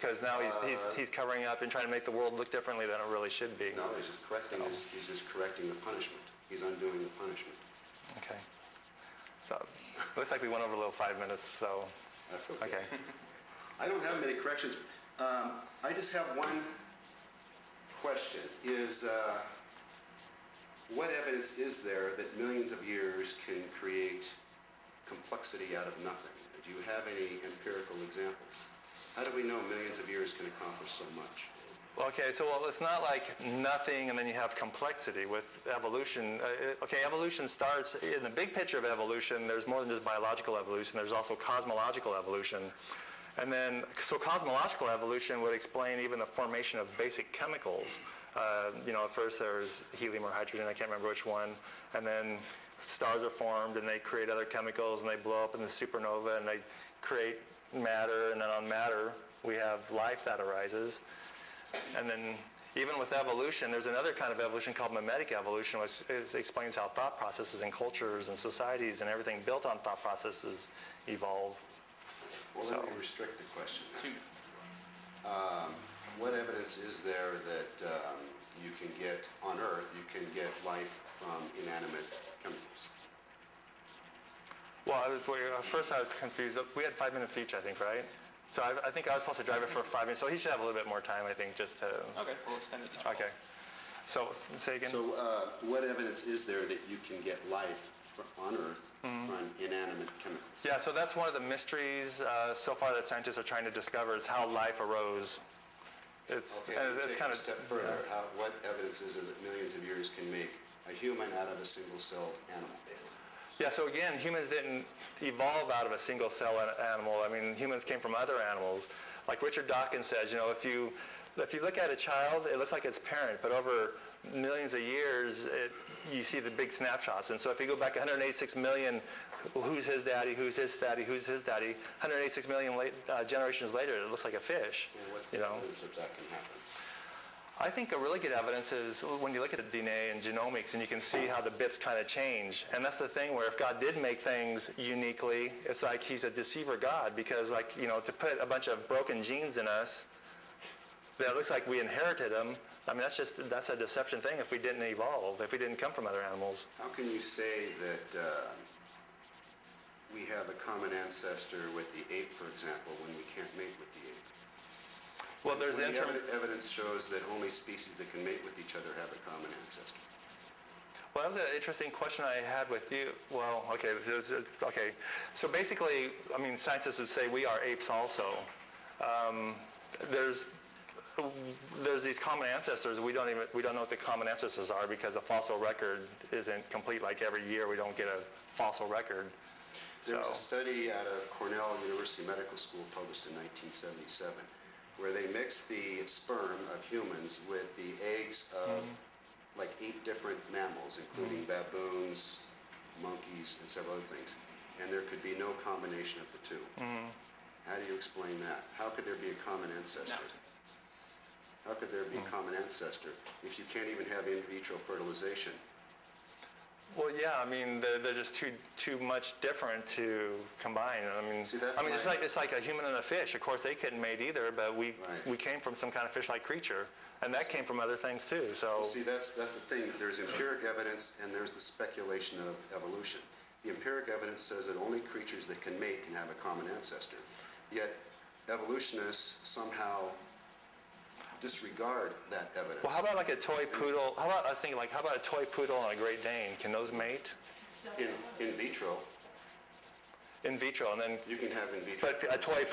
because now he's covering up and trying to make the world look differently than it really should be. No, he's just correcting the punishment. He's undoing the punishment. Okay. So, it looks like we went over a little 5 minutes, so... That's okay. Okay. I don't have many corrections. I just have one question, is what evidence is there that millions of years can create complexity out of nothing? Do you have any empirical examples? How do we know millions of years can accomplish so much? Okay, so it's not like nothing and then you have complexity with evolution. Okay, evolution starts, in the big picture of evolution, there's more than just biological evolution, there's also cosmological evolution. And then, so cosmological evolution would explain even the formation of basic chemicals. You know, at first there's helium or hydrogen, I can't remember which one, and then stars are formed and they create other chemicals and they blow up in the supernova and they create matter, and then on matter we have life that arises. And then even with evolution, there's another kind of evolution called mimetic evolution, which explains how thought processes and cultures and societies and everything built on thought processes evolve. Well, so let me restrict the question. What evidence is there that you can get, on Earth, you can get life from inanimate chemicals? Well, first I was confused. We had 5 minutes each, I think, right? So I think I was supposed to drive it for 5 minutes, so he should have a little bit more time, I think, just to... Okay, we'll extend it to 12. Okay. So, say again? So, what evidence is there that you can get life on Earth from inanimate chemicals? Yeah, so that's one of the mysteries so far that scientists are trying to discover, is how life arose. It's, okay, and it's kind of... Take a step further. What evidence is there that millions of years can make a human out of a single-celled animal? Yeah, so again, humans didn't evolve out of a single-celled animal. I mean, humans came from other animals. Like Richard Dawkins says, you know, if you look at a child, it looks like its parent, but over millions of years, you see the big snapshots. And so if you go back 186 million, who's his daddy, who's his daddy, who's his daddy, 186 million generations later, it looks like a fish. And what's the evidence that that can happen? I think a really good evidence is when you look at the DNA and genomics and you can see how the bits kind of change. And that's the thing where if God did make things uniquely, it's like he's a deceiver God, because, like, you know, to put a bunch of broken genes in us that looks like we inherited them, I mean, that's a deception thing if we didn't evolve, if we didn't come from other animals. How can you say that we have a common ancestor with the ape, for example, when we can't mate with the ape? Well, there's evidence shows that only species that can mate with each other have a common ancestor. Well, that was an interesting question I had with you. Well, okay, okay. So basically, I mean, scientists would say we are apes also. There's these common ancestors. We don't know what the common ancestors are because the fossil record isn't complete. Like every year, we don't get a fossil record. There was a study out of Cornell University Medical School published in 1977. Where they mixed the sperm of humans with the eggs of like 8 different mammals, including baboons, monkeys, and several other things. And there could be no combination of the two. How do you explain that? How could there be a common ancestor? How could there be a common ancestor if you can't even have in vitro fertilization? Well, yeah, I mean, they're just too much different to combine. I mean, it's like a human and a fish. Of course, they couldn't mate either, but we came from some kind of fish-like creature, and that came from other things too. So see, that's the thing. There's empiric evidence, and there's the speculation of evolution. The empiric evidence says that only creatures that can mate can have a common ancestor. Yet, evolutionists somehow disregard that evidence. Well, how about like a toy poodle? How about, I was thinking, like, how about a toy poodle and a Great Dane? Can those mate? In vitro. In vitro, and then you can have in vitro. But a toy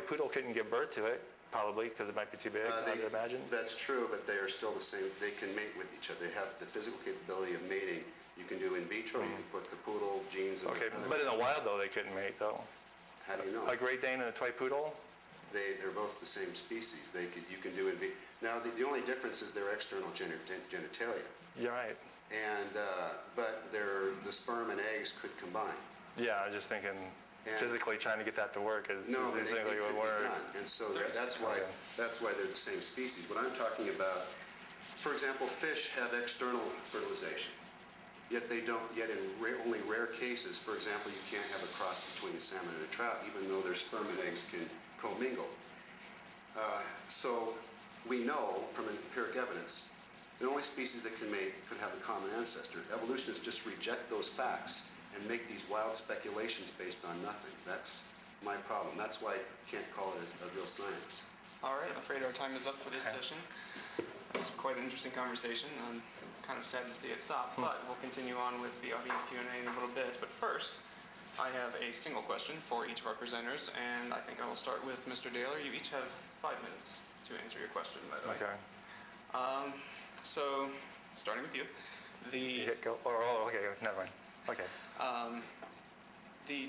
poodle couldn't give birth to it, probably, because it might be too big. I would imagine. That's true, but they are still the same. They can mate with each other. They have the physical capability of mating. You can do in vitro, you can put the poodle genes in the mother. But in the wild, though, they couldn't mate, though. How do you know? A Great Dane and a toy poodle? They're both the same species. They could, you can do in vitro. Now, the only difference is their external genitalia. You're right. And, but the sperm and eggs could combine. Yeah, I was just thinking physically trying to get that to work is physically would work. And so that's why they're the same species. What I'm talking about, for example, fish have external fertilization, yet they don't, yet in only rare cases, for example, you can't have a cross between a salmon and a trout, even though their sperm and eggs can commingle. So we know from empiric evidence, the only species that can mate could have a common ancestor. Evolutionists just reject those facts and make these wild speculations based on nothing. That's my problem. That's why I can't call it a real science. All right, I'm afraid our time is up for this session. It's quite an interesting conversation. I'm kind of sad to see it stop, but we'll continue on with the audience Q&A in a little bit. But first, I have a single question for each of our presenters, and I think I will start with Mr. Dehler. You each have 5 minutes to answer your question, by the way. Okay. So, starting with you, the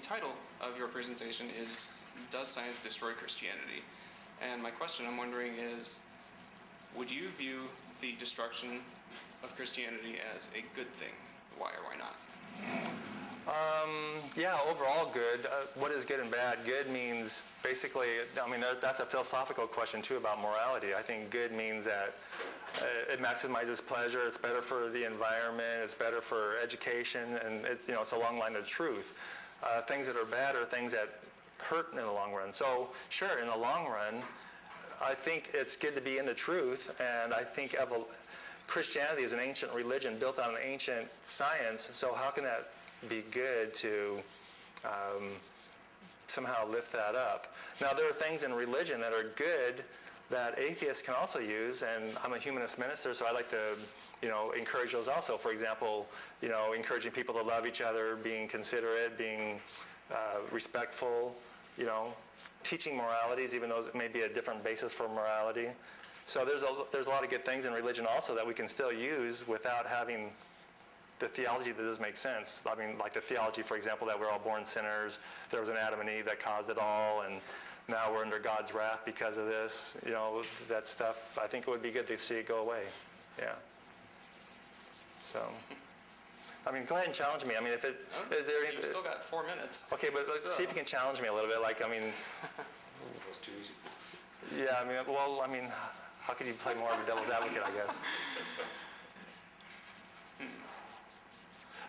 title of your presentation is "Does Science Destroy Christianity?" And my question, I'm wondering, is would you view the destruction of Christianity as a good thing? Why or why not? Yeah, overall good. What is good and bad? Good means basically, I mean, that's a philosophical question too about morality. I think good means that it maximizes pleasure, it's better for the environment, it's better for education, and it's, you know, it's a long line of truth. Things that are bad are things that hurt in the long run. So sure, in the long run, I think it's good to be in the truth, and I think Christianity is an ancient religion built on an ancient science, so how can that be good to somehow lift that up? Now, there are things in religion that are good that atheists can also use, and I'm a humanist minister, so I like to, you know, encourage those also. For example, you know, encouraging people to love each other, being considerate, being respectful, you know, teaching moralities, even though it may be a different basis for morality. So there's a lot of good things in religion also that we can still use without having the theology that doesn't make sense. I mean, like the theology, for example, that we're all born sinners, there was an Adam and Eve that caused it all, and now we're under God's wrath because of this. You know, that stuff, I think it would be good to see it go away. Yeah. So, I mean, go ahead and challenge me. I mean, if it... You've still got 4 minutes. Okay, but see if you can challenge me a little bit. Like, I mean... That was too easy. Yeah, I mean, well, I mean, how could you play more of a devil's advocate, I guess?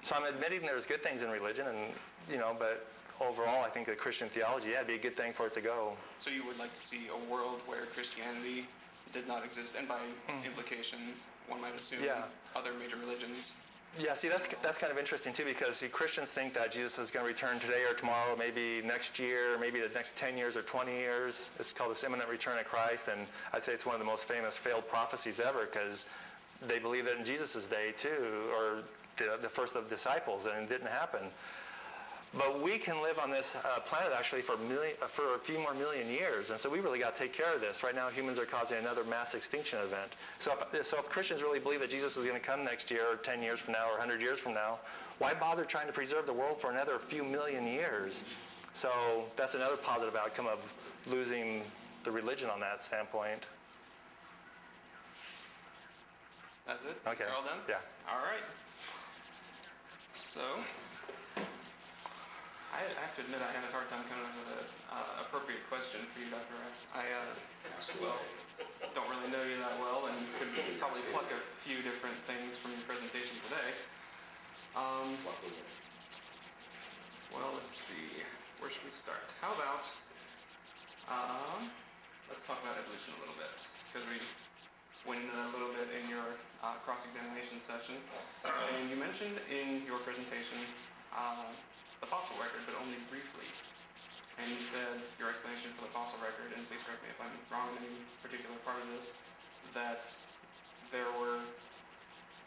So I'm admitting there's good things in religion, and, you know, but overall I think that Christian theology, yeah, it'd be a good thing for it to go. So you would like to see a world where Christianity did not exist, and by implication, one might assume other major religions. Yeah, see, that's kind of interesting too, because see, Christians think that Jesus is going to return today or tomorrow, maybe next year, maybe the next 10 years or 20 years. It's called this imminent return of Christ, and I'd say it's one of the most famous failed prophecies ever, because they believed it in Jesus' day too, or the first of the disciples, and it didn't happen. But we can live on this planet actually for a few more million years, and so we really got to take care of this. Right now, humans are causing another mass extinction event. So if Christians really believe that Jesus is going to come next year, or 10 years from now, or 100 years from now, why bother trying to preserve the world for another few million years? So that's another positive outcome of losing the religion on that standpoint. That's it? Okay. You're all done? Yeah. All right. So... I have to admit, I had a hard time coming up with an appropriate question for you, Dr. Rask. I don't really know you that well, and could probably pluck a few different things from your presentation today. Well, let's see. Where should we start? How about, let's talk about evolution a little bit, because we went into that a little bit in your cross-examination session. And you mentioned in your presentation, the fossil record, but only briefly. And you said your explanation for the fossil record, and please correct me if I'm wrong in any particular part of this, that there were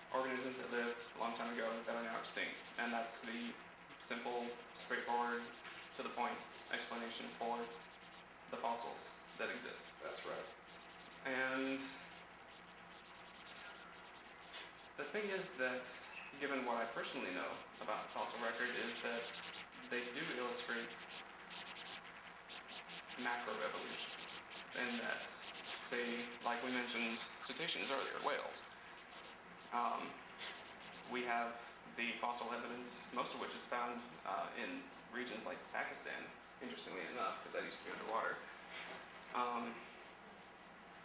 organisms that lived a long time ago that are now extinct. And that's the simple, straightforward, to the point explanation for the fossils that exist. That's right. And the thing is that given what I personally know about the fossil record, is that they do illustrate macroevolution. And that, say, like we mentioned cetaceans earlier, whales. We have the fossil evidence, most of which is found in regions like Pakistan, interestingly enough, because that used to be underwater.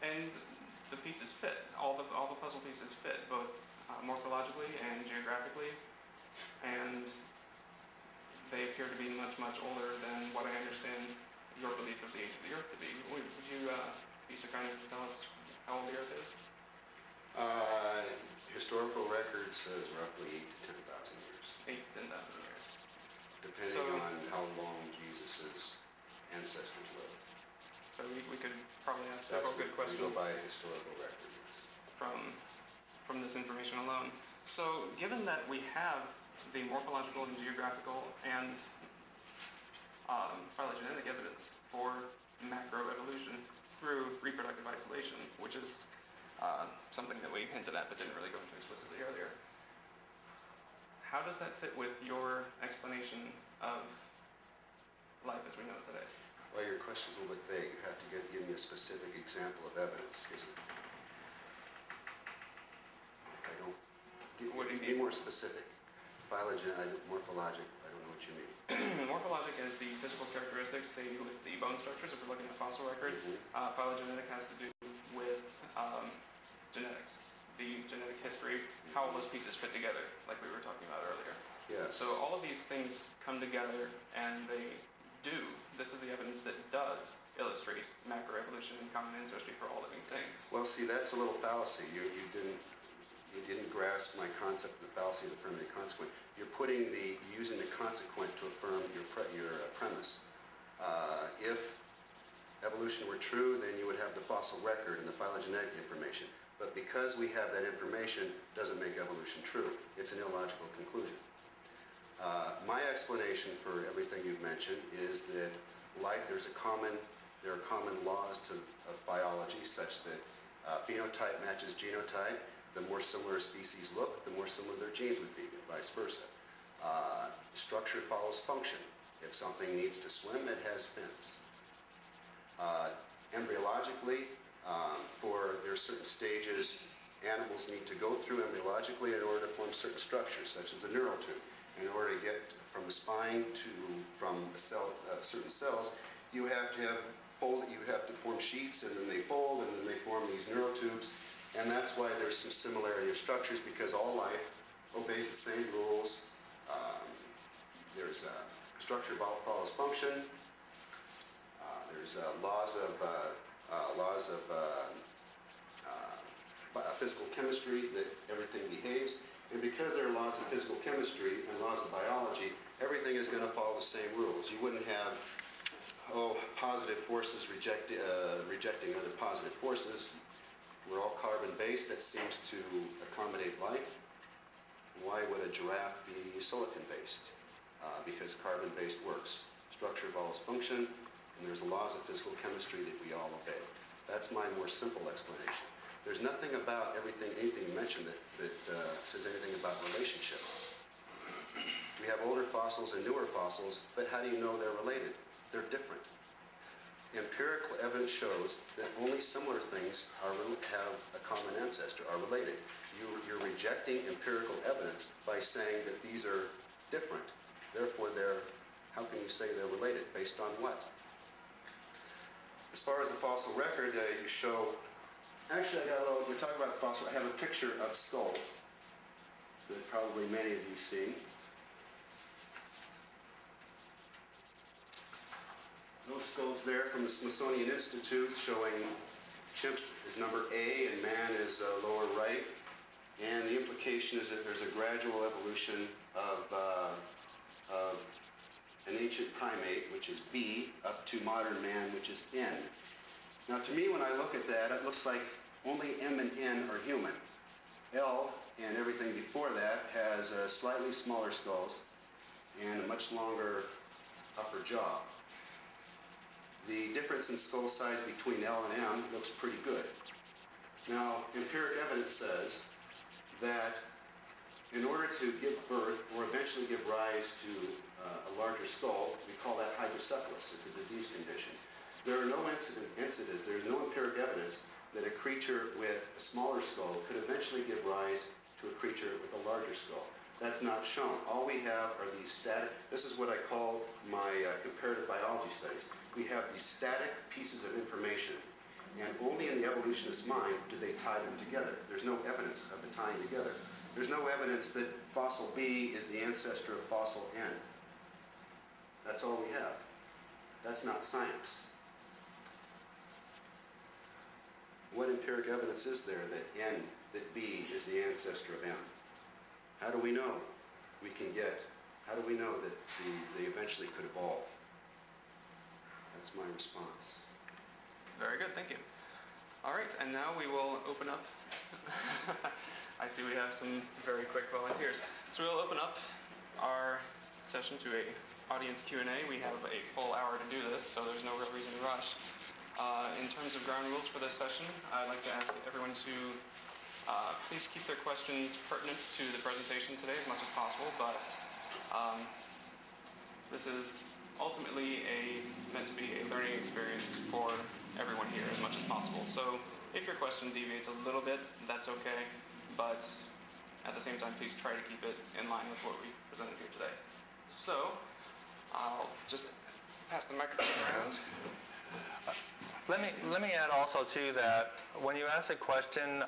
And the pieces fit. All the puzzle pieces fit, both morphologically and geographically, and they appear to be much, much older than what I understand your belief of the age of the Earth to be. Would you be so kind as to tell us how old the Earth is? Historical record says roughly 8,000 to 10,000 years. 8,000 to 10,000 years. Depending on how long Jesus' ancestors lived. So we could probably ask several good questions. We go by historical record. From this information alone. So given that we have the morphological and geographical and phylogenetic evidence for macroevolution through reproductive isolation, which is something that we hinted at but didn't really go into explicitly earlier. How does that fit with your explanation of life as we know it today? Well, your question's a little bit vague. You have to give me a specific example of evidence. Is it? Like, I don't. Be more specific. Phylogenetic, morphologic. I don't know what you mean. Morphologic is the physical characteristics, say with the bone structures. If we're looking at fossil records, phylogenetic has to do with genetics, the genetic history, how all those pieces fit together, like we were talking about earlier. Yeah. So all of these things come together, and they do. This is the evidence that does illustrate macroevolution and common ancestry for all living things. Well, see, that's a little fallacy. You didn't grasp my concept of the fallacy of affirmative consequent. You're putting the using the consequent to affirm your premise. If evolution were true, then you would have the fossil record and the phylogenetic information. But because we have that information, doesn't make evolution true. It's an illogical conclusion. My explanation for everything you've mentioned is that life, there are common laws of biology such that phenotype matches genotype. The more similar species look, the more similar their genes would be, and vice versa. Structure follows function. If something needs to swim, it has fins. Embryologically, there are certain stages animals need to go through embryologically in order to form certain structures, such as the neural tube. In order to get from the spine to certain cells, you have to form sheets, and then they fold, and then they form these neural tubes, and that's why there's some similarity of structures because all life obeys the same rules. There's structure follows function. There's laws of physical chemistry that everything behaves. And because there are laws of physical chemistry and laws of biology, everything is going to follow the same rules. You wouldn't have, positive forces rejecting other positive forces. We're all carbon-based. That seems to accommodate life. Why would a giraffe be silicon-based? Because carbon-based works. Structure follows function, and there's laws of physical chemistry that we all obey. That's my more simple explanation. There's nothing about anything you mentioned that says anything about relationship. We have older fossils and newer fossils, but how do you know they're related? They're different. Empirical evidence shows that only similar things have a common ancestor, are related. You're rejecting empirical evidence by saying that these are different. Therefore, how can you say they're related? Based on what? As far as the fossil record, you show. Actually, we're talking about fossils. I have a picture of skulls that probably many of you see. Those skulls there from the Smithsonian Institute showing chimp is number A and man is lower right. And the implication is that there's a gradual evolution of an ancient primate, which is B, up to modern man, which is N. Now, to me, when I look at that, it looks like only M and N are human. L and everything before that has slightly smaller skulls and a much longer upper jaw. The difference in skull size between L and M looks pretty good. Now, empiric evidence says that in order to give birth or eventually give rise to a larger skull. We call that hydrocephalus. It's a disease condition. There are no incidents, there's no empiric evidence that a creature with a smaller skull could eventually give rise to a creature with a larger skull. That's not shown. All we have are these static, this is what I call my comparative biology studies. We have these static pieces of information, and only in the evolutionist mind do they tie them together. There's no evidence of the tying together. There's no evidence that fossil B is the ancestor of fossil N. That's all we have. That's not science. What empiric evidence is there that N, that B is the ancestor of M? How do we know we can get, how do we know that they eventually could evolve? That's my response. Very good, thank you. All right, and now we will open up. I see we have some very quick volunteers. So we'll open up our session to a audience Q&A. We have a full hour to do this, so there's no real reason to rush. In terms of ground rules for this session, I'd like to ask everyone to please keep their questions pertinent to the presentation today as much as possible, but this is ultimately meant to be a learning experience for everyone here as much as possible. So if your question deviates a little bit, that's okay, but at the same time, please try to keep it in line with what we've presented here today. So I'll just pass the microphone around. Let me add also too that when you ask a question,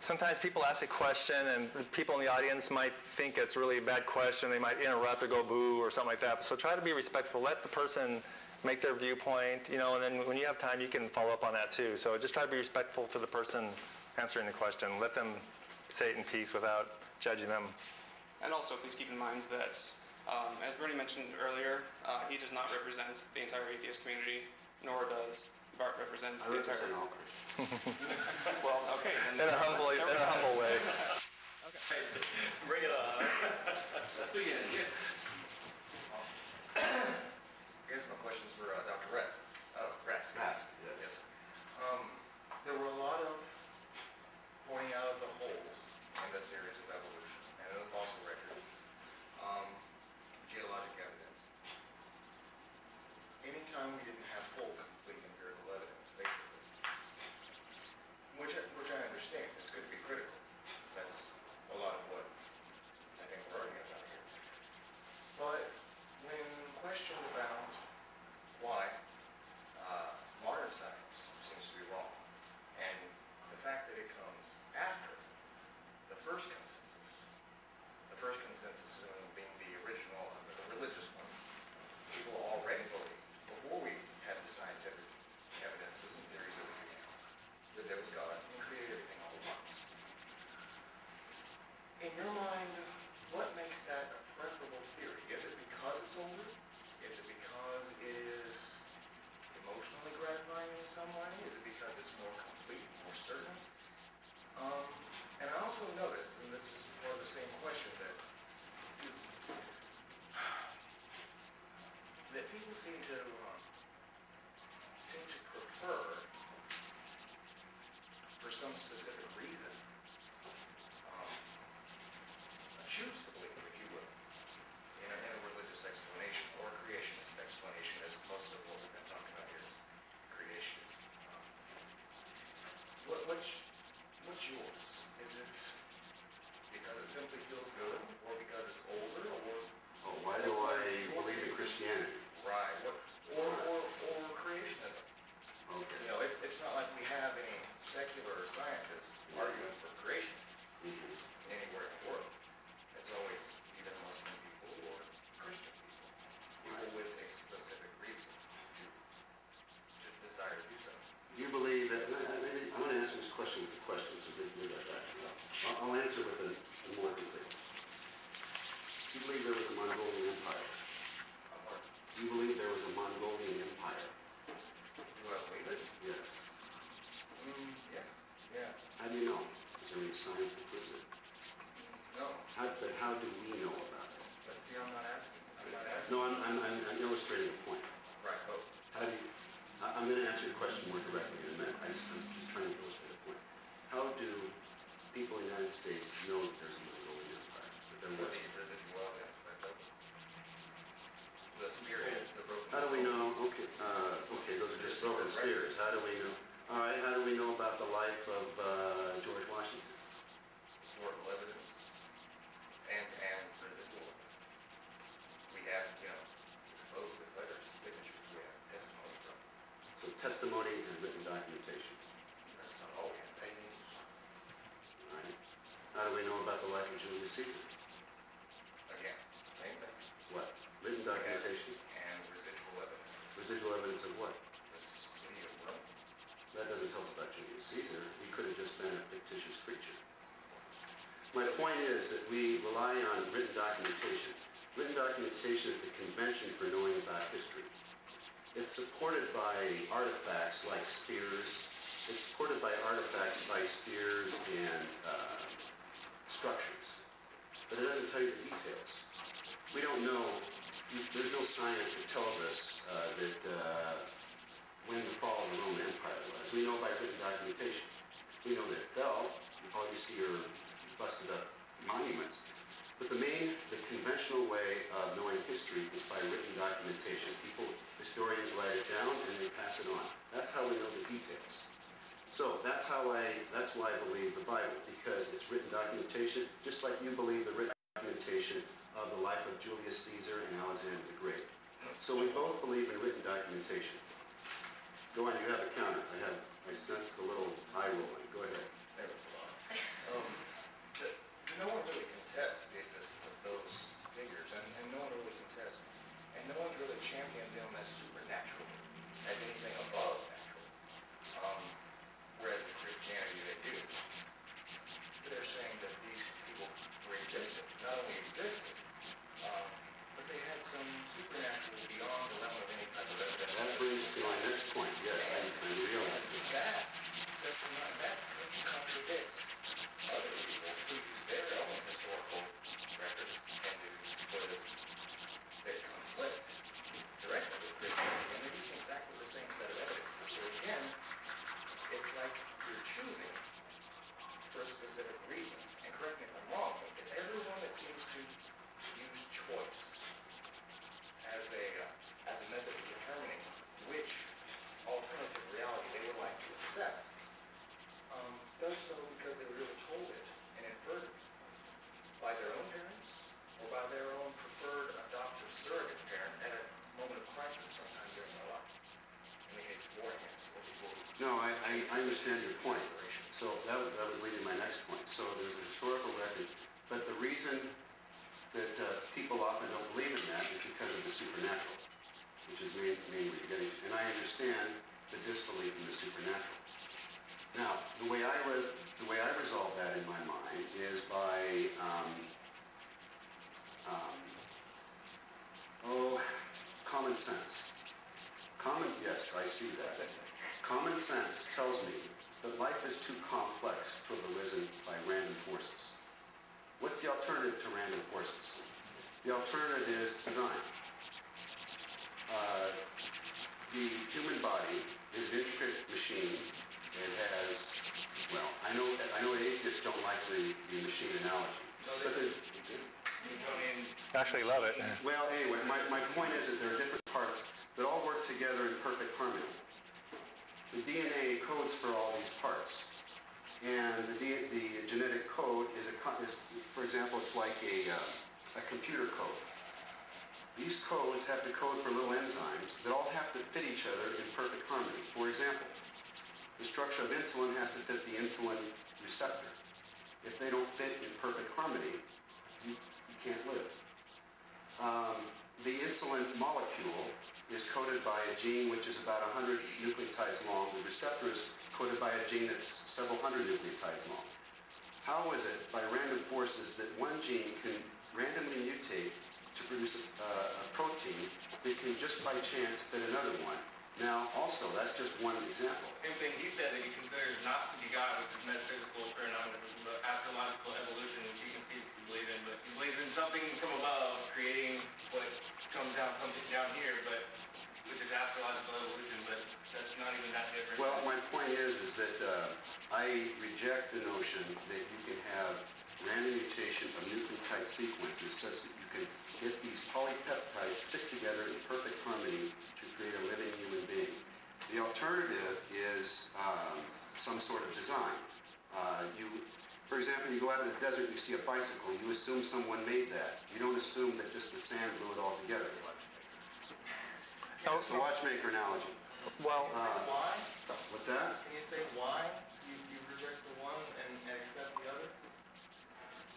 sometimes people ask a question and people in the audience might think it's really a bad question. They might interrupt or go boo or something like that. So try to be respectful. Let the person make their viewpoint, you know, and then when you have time, you can follow up on that too. So just try to be respectful to the person answering the question. Let them say it in peace without judging them. And also, please keep in mind that, as Bernie mentioned earlier, he does not represent the entire atheist community, nor does Bart represent the entire... I represent all Christians. Well, okay. In a humble way. Okay. Bring it on. Let's begin. Yes. I guess my question is for Dr. Rask. Rask, yes. There were a lot of pointing out of the holes in the theories of evolution and in the fossil record, geologic evidence. Anytime we didn't have full, complete empirical evidence, basically, which I understand, it's going to be critical. That's a lot of what I think we're arguing about here. But when questioned about why modern science seems to be wrong, and the fact that it comes after the first consensus being the original, the religious one, people already believe. Before we had the scientific evidences and theories that we do now, that there was God and created everything all at once. In your mind, what makes that a preferable theory? Is it because it's older? Is it because it is emotionally gratifying in some way? Is it because it's more complete, more certain? And I also noticed, and this is more of the same question, that people seem to prefer, for some specific reason, choose to believe, if you will, in a religious explanation or a creationist explanation, as most of what we've been talking about here is creationism. What's yours? Is it because it simply feels good, or because it's older, or why do I believe in Christianity? Right. Or creationism. Okay. You know, it's not like we have any secular scientists arguing for creationism anywhere in the world. It's always either Muslim people or Christian people. People with a specific reason to desire to do so. You believe that, I want to answer this question with a question, so maybe that back to that. I'll answer with a more complete. Do you believe there was a Mongolian Empire? Do you believe there was a Mongolian Empire? Do I believe it? Yes. Yeah. How do you know? Is there any science that proves it? No. But how do we know about it? But see, I'm not asking. No, I'm illustrating a point. Right. But how do you, I'm going to answer your question more directly in a minute. I'm just trying to illustrate a point. How do people in the United States know that there's no going up there. How do we know? Okay, okay, those are just broken spheres. How do we know? All right, how do we know about the life of George Washington? Historical evidence and residual. We have, you know, both his letters, his signatures, we have testimony from. So testimony and written documentation. That's not all we have. All right. How do we know about the life of Julius Caesar? Again, same thing. What? Written documentation? And residual evidence. Residual evidence of what? The city of Rome. That doesn't tell us about Julius Caesar. He could have just been a fictitious creature. My point is that we rely on written documentation. Written documentation is the convention for knowing about history. It's supported by artifacts like spheres. It's supported by artifacts by spheres and structures. But it doesn't tell you the details. We don't know, there's no science that tells us that when the fall of the Roman Empire was. We know by written documentation. We know that it fell. All you see are busted up monuments. But the conventional way of knowing history is by written documentation. People, historians write it down and they pass it on. That's how we know the details. So that's why I believe the Bible, because it's written documentation, just like you believe the written documentation of the life of Julius Caesar and Alexander the Great. So we both believe in written documentation. Go on, you have a counter. I sensed a little eye rolling. Go ahead. There was a lot. No one really contests the existence of those figures, and no one really contests, and no one's really championed them as supernatural, as anything above natural. Whereas in Christianity they do. They're saying that these people were existent, not only existed, but they had some supernatural beyond the realm of any type of evidence. That brings to my next point, yes, I realize that. That contradicts other people who use their own historical records and do Buddhists that conflict directly with Christianity, and they're using exactly the same set of evidences. So again, it's like you're choosing for a specific reason. And correct me if I'm wrong, but everyone that seems to use choice as a method of determining which alternative reality they would like to accept, does so because they were really told it and inferred it by their own parents or by their own preferred adoptive surrogate parent at a moment of crisis sometime during their life. In the case of war games, or people... No, I understand your point. So that was leading my next point. So there's a historical record, but the reason that people often don't believe in that is because of the supernatural, which is mainly getting. And I understand the disbelief in the supernatural. Now, the way I resolve that in my mind is by common sense. Yes, I see that. Common sense tells me that life is too complex to have arisen by random forces. What's the alternative to random forces? The alternative is design. The human body is an intricate machine. It has, well, I know atheists don't like the machine analogy. But actually love it. Well, anyway, my point is that there are different parts that all work together in perfect harmony. The DNA codes for all these parts. And the genetic code is, for example, it's like a computer code. These codes have to code for little enzymes that all have to fit each other in perfect harmony. For example, the structure of insulin has to fit the insulin receptor. If they don't fit in perfect harmony, you can't live. The insulin molecule is coded by a gene which is about 100 nucleotides long. The receptor is coded by a gene that's several hundred nucleotides long. How is it, by random forces, that one gene can randomly mutate to produce a protein that can just by chance fit another one? Now, also, that's just one example. Same thing he said, that he considers not to be God, which is metaphysical phenomenon, but astrological evolution, which he concedes to believe in, but he believes in something from above, creating what comes down, something down here, but which is astrological evolution, but that's not even that different. Well, my point is that I I reject the notion that you can have random mutation of nucleotide sequences such that you can get these polypeptides fit together in perfect harmony to create a living human being. The alternative is some sort of design. For example, you go out in the desert, you see a bicycle, you assume someone made that. You don't assume that just the sand blew it all together. That's the watchmaker analogy. Well, why? What's that? Can you say why you reject the one and accept the other?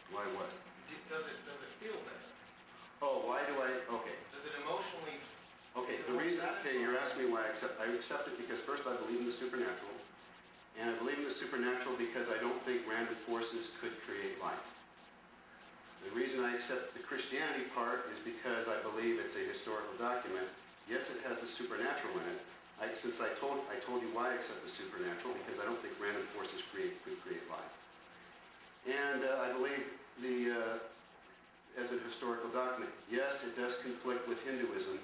Why what? Does it feel better? Oh, why do I? Okay. Does it emotionally? Okay. The reason. Okay, you're asking me why I accept. I accept it because first I believe in the supernatural. And I believe in the supernatural because I don't think random forces could create life. The reason I accept the Christianity part is because I believe it's a historical document. Yes, it has the supernatural in it. Since I told you why I accept the supernatural, because I don't think random forces could create life. And I believe as a historical document, yes, it does conflict with Hinduism.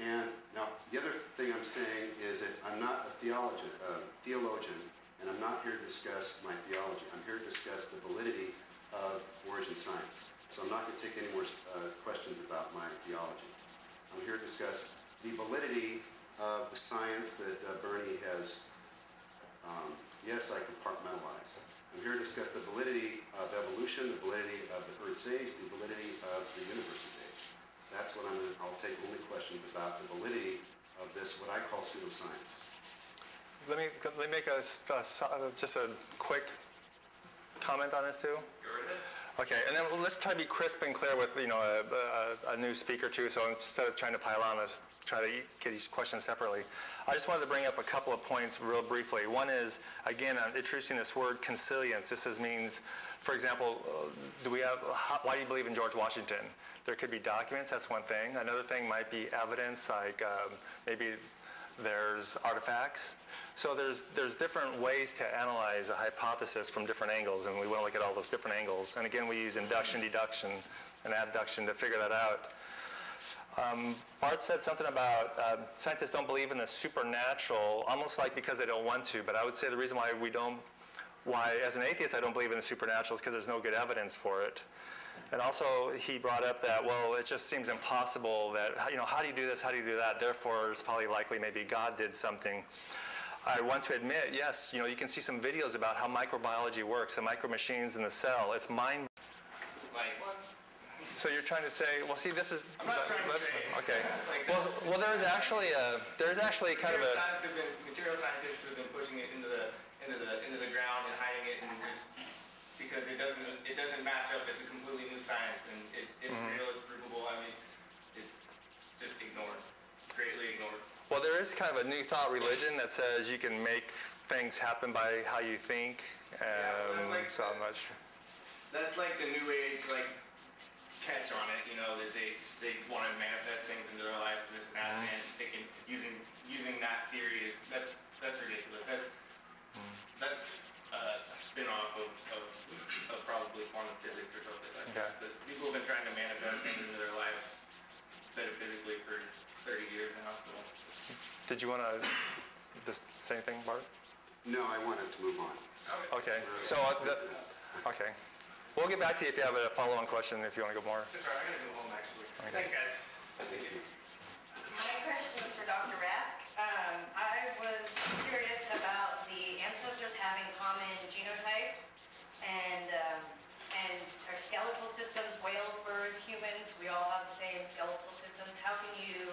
And now, the other thing I'm saying is that I'm not a theologian, and I'm not here to discuss my theology. I'm here to discuss the validity of origin science. So I'm not going to take any more questions about my theology. I'm here to discuss the validity of the science that Bernie has, yes, I compartmentalize. I'm here to discuss the validity of evolution, the validity of the Earth's age, the validity of the universe's age. That's what I'll take only questions about the validity of this, what I call pseudoscience. Let me make just a quick comment on this too. Okay, and then let's try to be crisp and clear with a new speaker too. So instead of trying to pile on, let's try to get each question separately. I just wanted to bring up a couple of points real briefly. One is, again, I'm introducing this word consilience. This means, for example, why do you believe in George Washington? There could be documents, that's one thing. Another thing might be evidence, like maybe there's artifacts. So there's different ways to analyze a hypothesis from different angles, and we want to look at all those different angles. And again, we use induction, deduction, and abduction to figure that out. Bart said something about scientists don't believe in the supernatural, almost like because they don't want to. But I would say the reason why we don't, why as an atheist I don't believe in the supernatural is because there's no good evidence for it. And also he brought up that, well, it just seems impossible that, how do you do this, how do you do that? Therefore, it's probably likely maybe God did something. I want to admit, yes, you can see some videos about how microbiology works, the micro machines in the cell. It's mind. So you're trying to say, well, see, this is. I'm not trying to say. Okay. Like well, there's actually kind of a. Material scientists have been pushing it into the ground and hiding it, and just because it doesn't match up. It's a completely new science, and it's real, it's provable. I mean, it's just ignored, greatly ignored. Well, there is kind of a new thought religion that says you can make things happen by how you think. That's like the new age, like catch on it. They want to manifest things into their lives, this and that, and thinking using that theory is that's ridiculous. That's a spin-off of probably quantum physics or something like that. But people have been trying to manifest things into their lives metaphysically for 30 years now. So. Did you want to just say anything, Bart? No, I wanted to move on. Okay. So okay. We'll get back to you if you have a follow-on question, if you want to go more. That's all right. I'm going to go home, actually. Okay. Thanks, guys. Thank you. My question is for Dr. Rask. I was curious about the ancestors having common genotypes and our skeletal systems, whales, birds, humans, we all have the same skeletal systems. How can you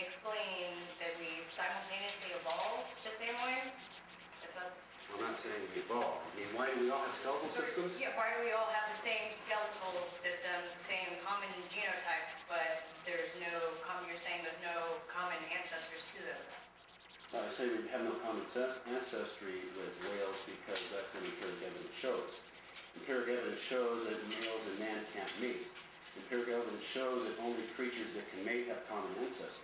explain that we simultaneously evolved the same way? If that's... I'm not saying we evolved. I mean, why do we all have skeletal systems? Yeah, why do we all have the same skeletal systems, the same common genotypes, but there's no common, you're saying there's no common ancestors to those? I say we have no common ancestry with whales because that's what empirical evidence shows. Empirical evidence shows that males and man can't mate. Empirical evidence shows that only creatures that can mate have common ancestors.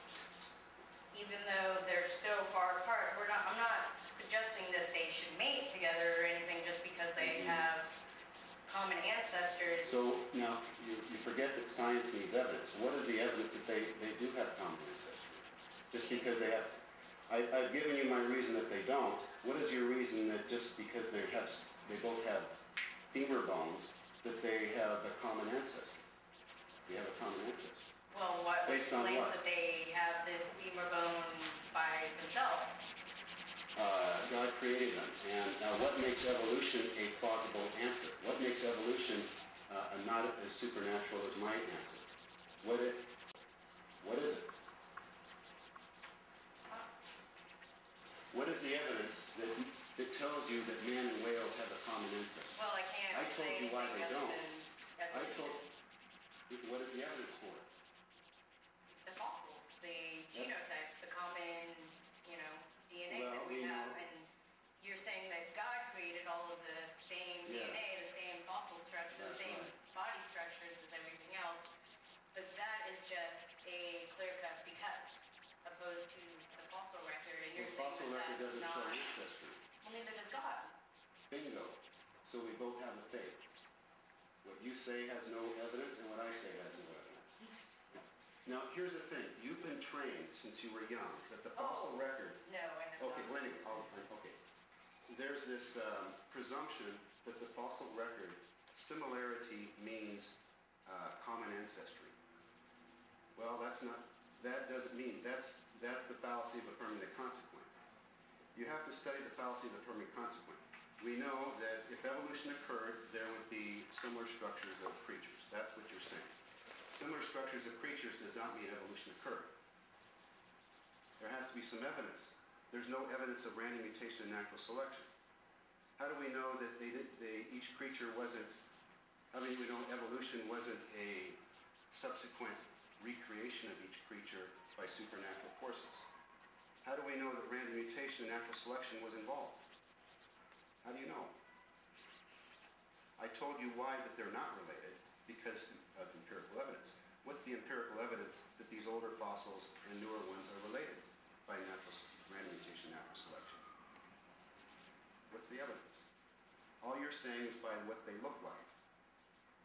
Even though they're so far apart, I'm not suggesting that they should mate together or anything just because they have common ancestors. So now you forget that science needs evidence. What is the evidence that they do have common ancestors? Just because they have I've given you my reason that they don't. What is your reason that just because they both have femur bones, that they have a common ancestor? You have a common ancestor. Well, what explains that they have the femur bone by themselves? God created them. And what makes evolution a plausible answer? What makes evolution not as supernatural as my answer? What is it? What is the evidence that tells you that man and whales have a common ancestor? Well, I can't. I told you why they don't. I told. What is the evidence for it? The fossils, the genotypes, the common, DNA that we have, and you're saying that God created all of the same DNA, the same fossil structure, the same body structures as everything else, but that is just a clear cut because, opposed to the fossil record, and you're saying fossil record doesn't show ancestry. Well, neither does God. Bingo. So we both have a faith. What you say has no evidence, and what I say has no evidence. Now, here's the thing. You've been trained since you were young that the fossil record... No, I have not. Well, anyway, there's this presumption that the fossil record similarity means common ancestry. Well, that's not... That doesn't mean that's the fallacy of affirming the consequent. You have to study the fallacy of affirming consequent. We know that if evolution occurred, there would be similar structures of creatures. That's what you're saying. Similar structures of creatures does not mean evolution occurred. There has to be some evidence. There's no evidence of random mutation and natural selection. How do we know that each creature wasn't? How do we know evolution wasn't a subsequent recreation of each creature by supernatural forces? How do we know that random mutation and natural selection was involved? How do you know? I told you why that they're not related, because of empirical evidence. What's the empirical evidence that these older fossils and newer ones are related by random mutation and natural selection? What's the evidence? All you're saying is by what they look like.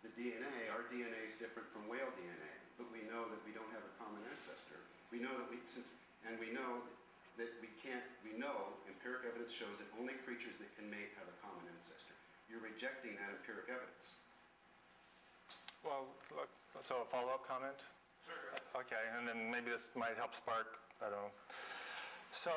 The DNA, our DNA is different from whale DNA. But we know that we don't have a common ancestor. We know that we know empiric evidence shows that only creatures that can mate have a common ancestor. You're rejecting that empiric evidence. Well, look, so a follow-up comment? Sure. Okay, and then maybe this might help spark, I don't know. So,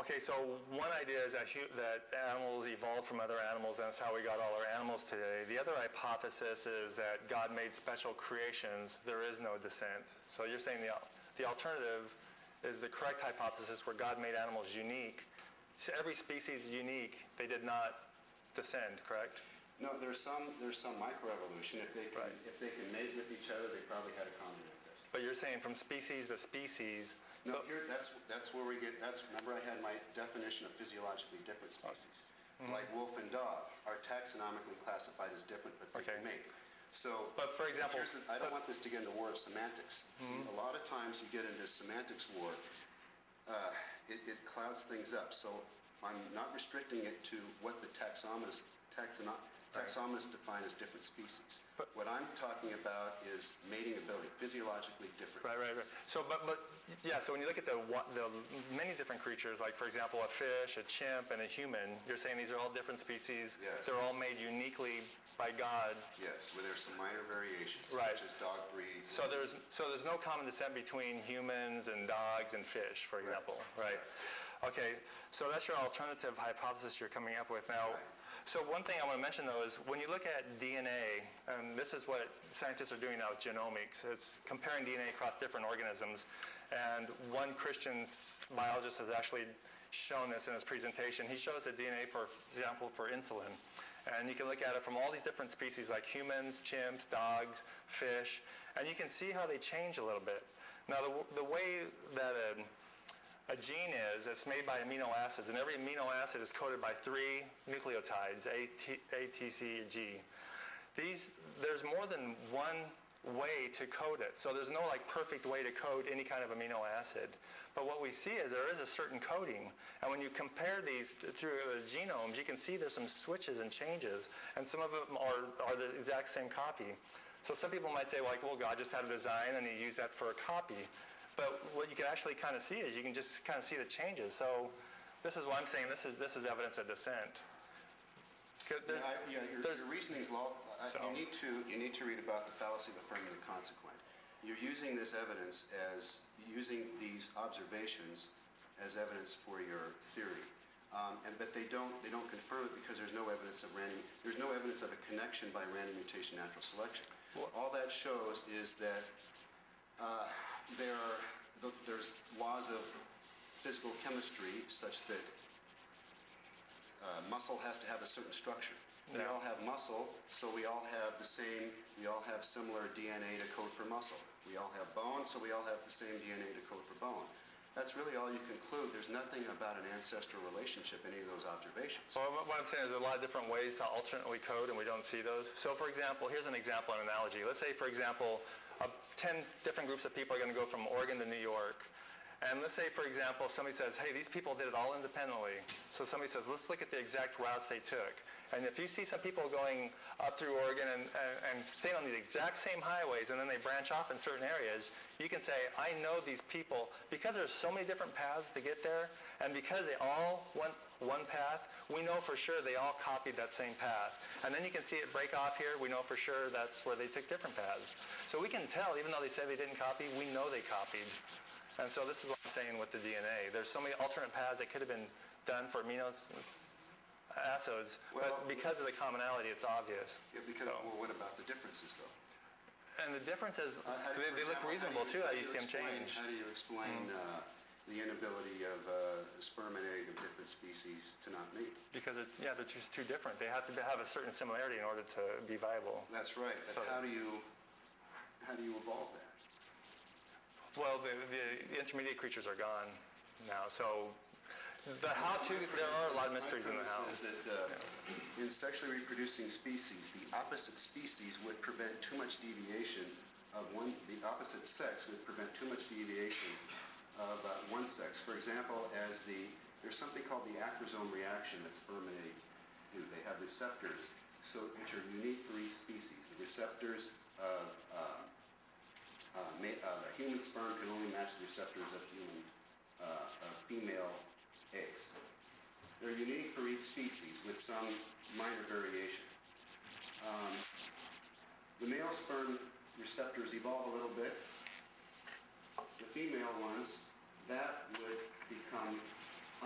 okay, so one idea is that animals evolved from other animals, and that's how we got all our animals today. The other hypothesis is that God made special creations. There is no descent. So you're saying the alternative is the correct hypothesis where God made animals unique. So every species is unique. They did not descend, correct? No, there's some microevolution. If they can mate with each other, they probably had a common ancestor. But you're saying from species to species. No, that's where we get. Remember I had my definition of physiologically different species, like wolf and dog are taxonomically classified as different, but they can mate. So, but for example, I don't want this to get into war of semantics. Mm-hmm. See, a lot of times you get into semantics war. It clouds things up. So I'm not restricting it to what the taxonomists define as different species. But what I'm talking about is mating ability, physiologically different. Right. So, so when you look at the many different creatures, like for example, a fish, a chimp, and a human, you're saying these are all different species. Yes. They're all made uniquely by God. Yes, where there's some minor variations, right, such as dog breeds. So there's no common descent between humans and dogs and fish, for example, right? Okay, so that's your alternative hypothesis you're coming up with now. Right. So one thing I want to mention, though, is when you look at DNA, and this is what scientists are doing now with genomics, it's comparing DNA across different organisms. And one Christian biologist has actually shown this in his presentation. He shows the DNA, for example, for insulin. And you can look at it from all these different species, like humans, chimps, dogs, fish. And you can see how they change a little bit. Now, the way that a gene is, it's made by amino acids, and every amino acid is coded by 3 nucleotides, A, T, C, G. There's more than one way to code it, so there's no like perfect way to code any kind of amino acid. But what we see is there is a certain coding, and when you compare these through the genomes, you can see there's some switches and changes, and some of them are the exact same copy. So some people might say, well, God just had a design, and he used that for a copy. But what you can actually kind of see is you can just kind of see the changes. So this is what I'm saying. This is evidence of descent. Your reasoning is law. You need to read about the fallacy of affirming the consequent. You're using this evidence as using these observations as evidence for your theory, but they don't confirm it because there's no evidence of random. There's no evidence of a connection by random mutation, natural selection. Well, all that shows is that there's laws of physical chemistry such that muscle has to have a certain structure. Yeah. We all have muscle, so we all have the same, we all have similar DNA to code for muscle. We all have bone, so we all have the same DNA to code for bone. That's really all you conclude. There's nothing about an ancestral relationship in any of those observations. Well, what I'm saying is there's a lot of different ways to alternately code, and we don't see those. So, for example, here's an example, an analogy. Let's say, for example, 10 different groups of people are going to go from Oregon to New York. And let's say, for example, somebody says, hey, these people did it all independently. So somebody says, let's look at the exact routes they took. And if you see some people going up through Oregon and staying on the exact same highways, and then they branch off in certain areas, you can say, I know these people, because there's so many different paths to get there, and because they all went one path, we know for sure they all copied that same path. And then you can see it break off here. We know for sure that's where they took different paths. So we can tell, even though they said they didn't copy, we know they copied. And so this is what I'm saying with the DNA. There's so many alternate paths that could have been done for amino acids, but because of the commonality, it's obvious. Yeah, because, well, what about the differences, though? And the differences, they look reasonable, too, how you see them change. How do you explain the inability of sperm and egg of different species to not mate? Because, they're just too different. They have to have a certain similarity in order to be viable. That's right. But so, how do you evolve that? Well, the intermediate creatures are gone now, so there are a lot of mysteries in the house. Is that, in sexually reproducing species, the opposite species would prevent too much deviation of one, the opposite sex would prevent too much deviation of one sex. For example, there's something called the acrosome reaction that sperm and egg do. They have receptors, which are unique for each species. The receptors of human sperm can only match the receptors of female eggs. They're unique for each species with some minor variation. The male sperm receptors evolve a little bit. The female ones, that would become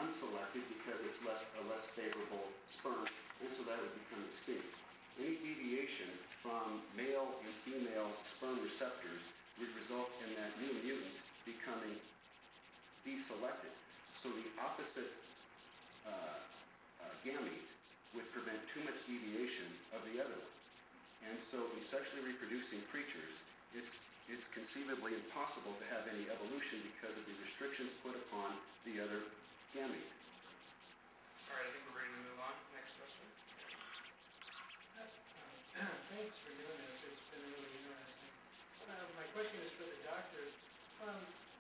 unselected because it's a less favorable sperm, and so that would become extinct. Any deviation from male and female sperm receptors would result in that new mutant becoming deselected. So the opposite gamete would prevent too much deviation of the other one. And so in sexually reproducing creatures, it's conceivably impossible to have any evolution because of the restrictions put upon the other gamete. All right, I think we're ready to move on. Next question. Thanks for doing this. It's been really interesting. My question is for the doctor.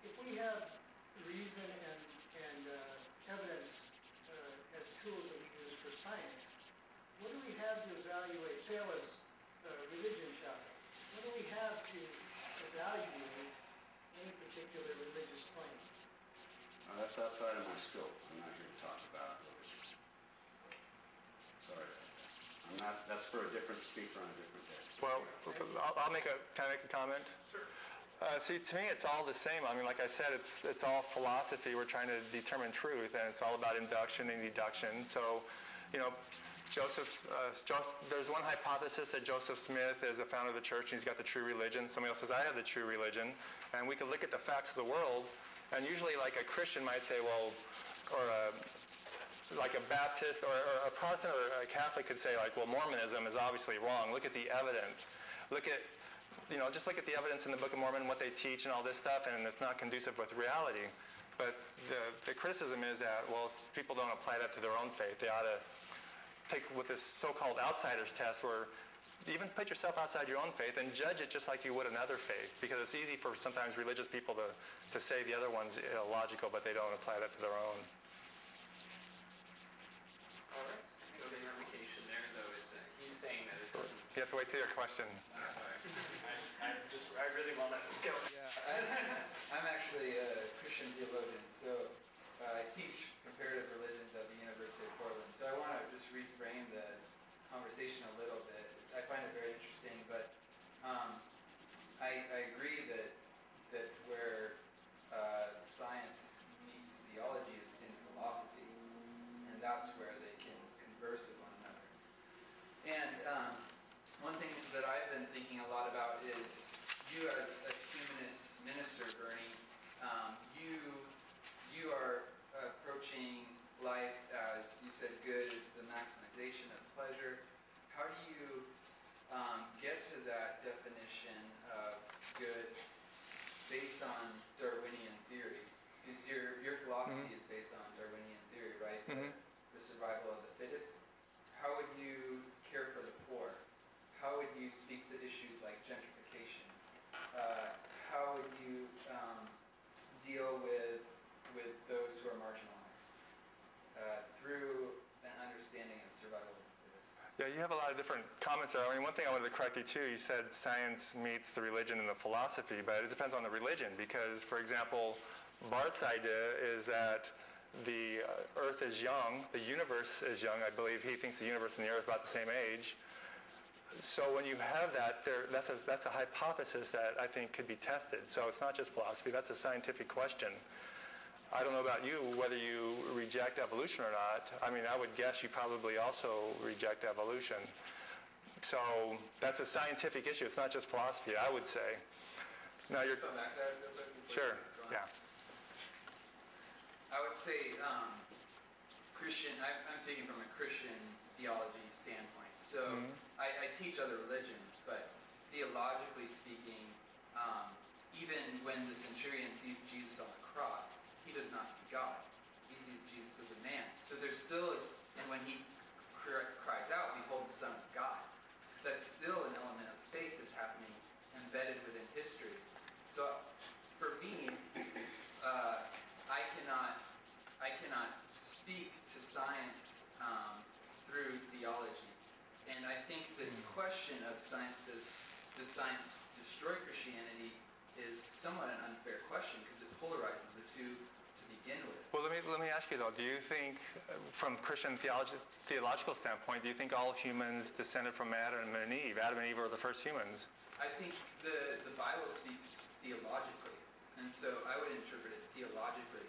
If we have reason and evidence as tools that we use for science, what do we have to evaluate? Say I was religion shopper. What do we have to evaluate any particular religious claim? That's outside of my scope. I'm not here to talk about religion. Sorry. That's for a different speaker on a different day. Well, I'll make a, can I make a comment? Sure. See, to me, it's all the same. I mean, like I said, it's all philosophy. We're trying to determine truth, and it's all about induction and deduction. So, there's one hypothesis that Joseph Smith is the founder of the church, and he's got the true religion. Somebody else says, I have the true religion. And we could look at the facts of the world, and usually, like a Christian might say, well, or like a Baptist or a Protestant or a Catholic could say, like, well, Mormonism is obviously wrong. Look at the evidence. Look at, just look at the evidence in the Book of Mormon, what they teach and all this stuff, and it's not conducive with reality. But the criticism is that, well, people don't apply that to their own faith. They ought to take what this so-called outsider's test where even put yourself outside your own faith and judge it just like you would another faith, because it's easy for sometimes religious people to say the other one's illogical, but they don't apply that to their own. All right. So the implication there, though, is that he's saying that it doesn't You have to wait till your question. I really want that. Yeah, I'm actually a Christian theologian, so I teach comparative religions at the University of Portland. So I want to just reframe the conversation a little bit. I find it very interesting, but I agree that where science meets theology is in philosophy, and that's where they can converse with one another. And one thing that I've been thinking a lot about is you, as a humanist minister, Bernie, you are approaching life as, you said, good is the maximization of pleasure. How do you get to that definition of good based on Darwinian theory? Because your philosophy is based on Darwinian theory, right? The survival of the fittest. How would you care for the poor? How would you speak to issues like gentrification? How would you deal with those who are marginalized through an understanding of survival of the fittest? Yeah, you have a lot of different comments there. I mean, one thing I wanted to correct you too, you said science meets the religion and the philosophy, but it depends on the religion because, for example, Bart's idea is that the Earth is young, the universe is young. I believe he thinks the universe and the Earth are about the same age. So when you have that, that's a hypothesis that I think could be tested. So it's not just philosophy, that's a scientific question. I don't know about you, whether you reject evolution or not. I mean, I would guess you probably also reject evolution. So that's a scientific issue. It's not just philosophy, I would say. Now you're... Sure, yeah. I would say Christian, I'm speaking from a Christian theology standpoint. So I teach other religions, but theologically speaking, even when the centurion sees Jesus on the cross, he does not see God. He sees Jesus as a man. So there still is, and when he cries out, behold the Son of God, that's still an element of faith that's happening embedded within history. So for me, I cannot speak to science through theology. And I think this question of science, does science destroy Christianity, is somewhat an unfair question because it polarizes the two to begin with. Well, let me ask you though, do you think, from Christian theological standpoint, do you think all humans descended from Adam and Eve? Adam and Eve were the first humans. I think the Bible speaks theologically. And so I would interpret it theologically.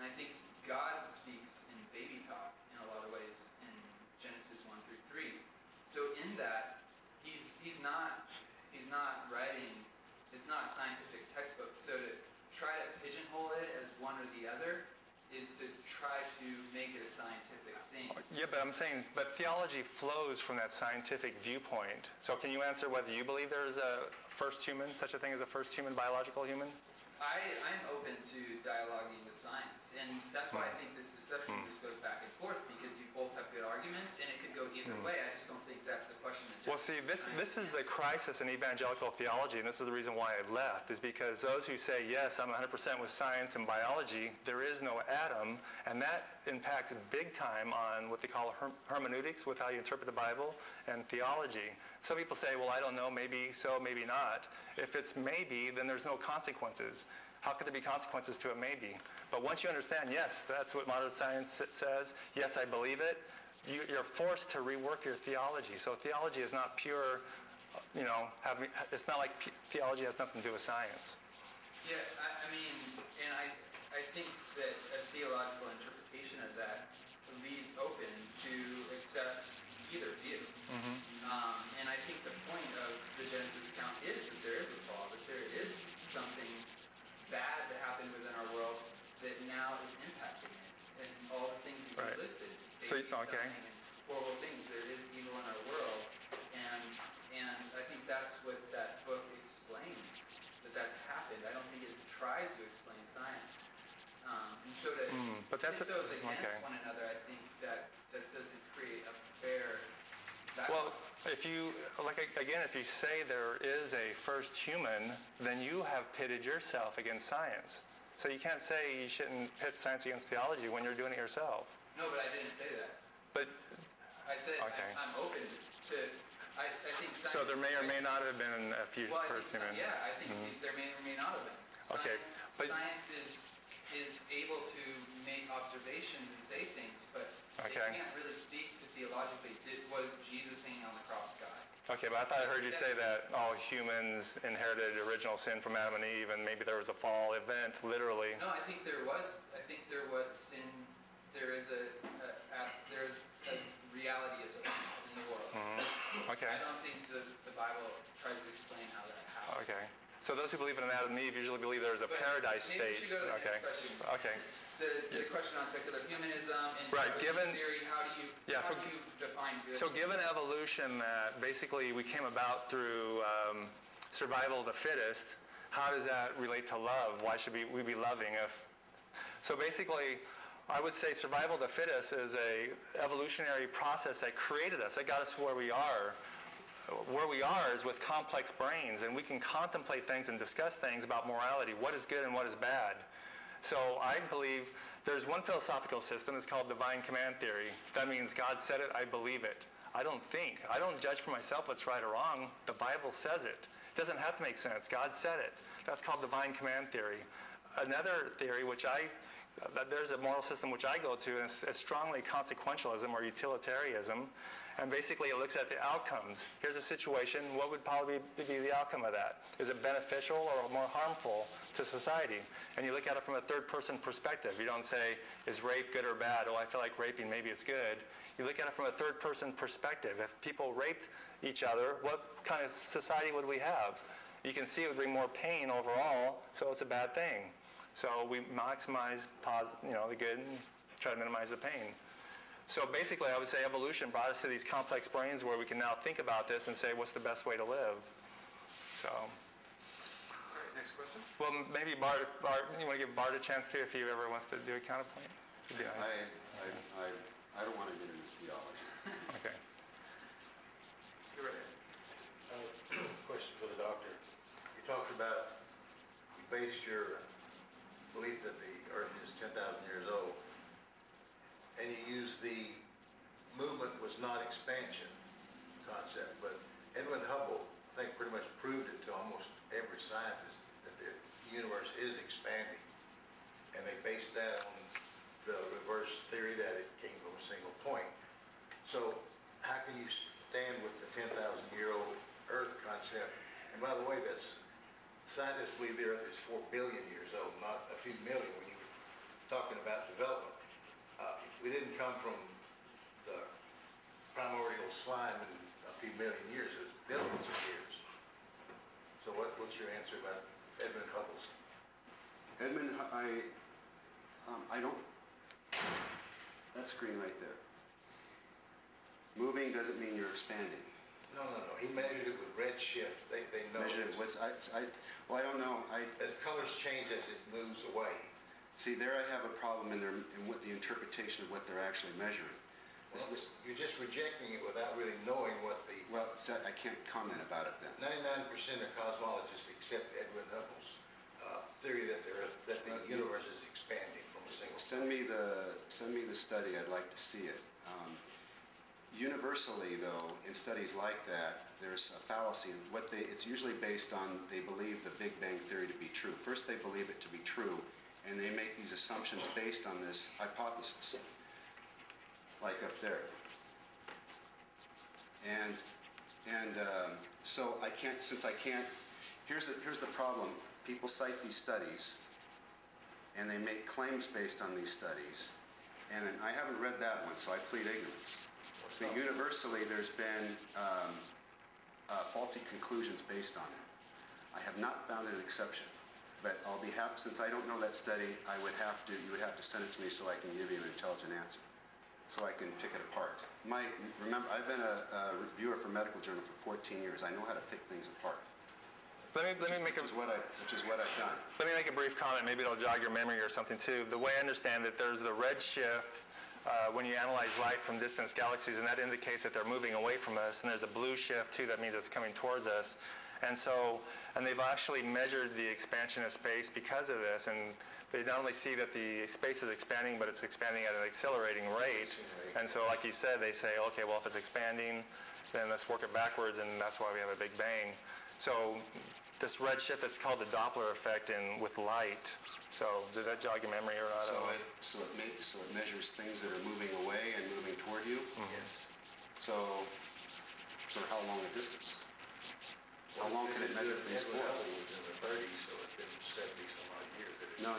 And I think God speaks in baby talk in a lot of ways in Genesis 1 through 3. So in that, he's not writing, it's not a scientific textbook. So to try to pigeonhole it as one or the other is to try to make it a scientific thing. Yeah, but I'm saying, but theology flows from that scientific viewpoint. So can you answer whether you believe there is a first human, such a thing as a first human, biological human? I'm open to dialoguing with science, and that's why I think this deception just goes back and forth, because you both have good arguments, and it could go either way. I just don't think that's the question. Well, see, this is the crisis in evangelical theology, and this is the reason why I've left, is because those who say, yes, I'm 100% with science and biology, there is no Adam, and that impacts big time on what they call hermeneutics, with how you interpret the Bible, and theology. Some people say, well, I don't know, maybe so, maybe not. If it's maybe, then there's no consequences. How could there be consequences to it? Maybe. But once you understand, yes, that's what modern science says, yes, I believe it, you're forced to rework your theology. So theology is not pure, you know, it's not like theology has nothing to do with science. Yeah, I mean, and I think that a theological interpretation of that leaves open to accept either view. And I think the point of the Genesis account is that there is a fall, that there is something bad that happened within our world that now is impacting it. And all the things that you listed, horrible things, there is evil in our world. And I think that's what that book explains, that that's happened. I don't think it tries to explain science. And so to pit those against one another, I think that doesn't create a fair... Well, if you, if you say there is a first human, then you have pitted yourself against science. So you can't say you shouldn't pit science against theology when you're doing it yourself. No, but I didn't say that. But I said I'm open to I think science, so there may or may not have been a few person. Yeah, I think there may or may not have been. Science, okay, but science is able to make observations and say things, but they can't really speak to theologically. Was Jesus hanging on the cross God? Okay, but I thought I heard you say that all humans inherited original sin from Adam and Eve, and maybe there was a fall event, literally. No, I think there was. I think there was sin. There is a reality of sin in the world. Mm-hmm. Okay. I don't think the Bible tries to explain how that happened. Okay. So those who believe in Adam and Eve usually believe there is a paradise state. Maybe we should go to the next question. Okay. The question on secular humanism and theory, how do you define good? So given evolution that basically we came about through survival of the fittest, how does that relate to love? Why should we be loving? So basically, I would say survival of the fittest is an evolutionary process that created us, that got us where we are. Where we are is with complex brains, and we can contemplate things and discuss things about morality, what is good and what is bad. So I believe there's one philosophical system that's called divine command theory. That means God said it, I believe it. I don't judge for myself what's right or wrong. The Bible says it. It doesn't have to make sense. God said it. That's called divine command theory. Another theory, there's a moral system which I go to, and it's strongly consequentialism or utilitarianism. And basically it looks at the outcomes. Here's a situation, what would probably be the outcome of that? Is it beneficial or more harmful to society? And you look at it from a third person perspective. You don't say, is rape good or bad? Oh, I feel like raping, maybe it's good. You look at it from a third person perspective. If people raped each other, what kind of society would we have? You can see it would bring more pain overall, so it's a bad thing. So we maximize the good and try to minimize the pain. So basically, I would say evolution brought us to these complex brains where we can now think about this and say, what's the best way to live? So. All right, next question. Well, maybe Bart, you want to give Bart a chance too, if he ever wants to do a counterpoint? I don't want to get into theology. Okay. You're right. Question for the doctor. You talked about, you based your belief that the Earth is 10,000 years old, and you use the movement was not expansion concept, but Edwin Hubble, I think, pretty much proved it to almost every scientist that the universe is expanding, and they based that on the reverse theory that it came from a single point. So how can you stand with the 10,000-year-old Earth concept? And by the way, scientists believe the Earth is 4 billion years old, not a few million when you were talking about development. We didn't come from the primordial slime in a few million years. It's billions of years. So what's your answer about Edmund Hubble's? Edmund, I don't... That screen right there. Moving doesn't mean you're expanding. No. He measured it with redshift. They know. I don't know. As colors change as it moves away. See, there I have a problem in what the interpretation of what they're actually measuring. Well, you're just rejecting it without really knowing what the... Well, I can't comment about it then. 99% of cosmologists accept Edwin Hubble's theory that the universe is expanding from a single... Send me the study. I'd like to see it. Universally, though, in studies like that, there's a fallacy. It's usually based on they believe the Big Bang Theory to be true. First, they believe it to be true, and they make these assumptions based on this hypothesis, like up there. And so I can't, since I can't, here's the problem. People cite these studies, and they make claims based on these studies. And I haven't read that one, so I plead ignorance. But universally, there's been faulty conclusions based on it. I have not found an exception. But I'll be happy, since I don't know that study, you would have to send it to me so I can give you an intelligent answer, so I can pick it apart. Remember, I've been a reviewer for Medical Journal for 14 years. I know how to pick things apart. Which is what I've done. Let me make a brief comment. Maybe it'll jog your memory or something too. The way I understand it, there's the redshift. When you analyze light from distant galaxies, and that indicates that they're moving away from us, and there's a blue shift too, that means it's coming towards us. And they've actually measured the expansion of space because of this, and they not only see that the space is expanding, but it's expanding at an accelerating rate. And so like you said, they say, okay, well, if it's expanding, then let's work it backwards, and that's why we have a Big Bang. So this red shift, it's called the Doppler effect with light. So did that jog your memory or not? So it measures things that are moving away and moving toward you? Mm-hmm. Yes. So how long a distance? How long can it measure things for? No,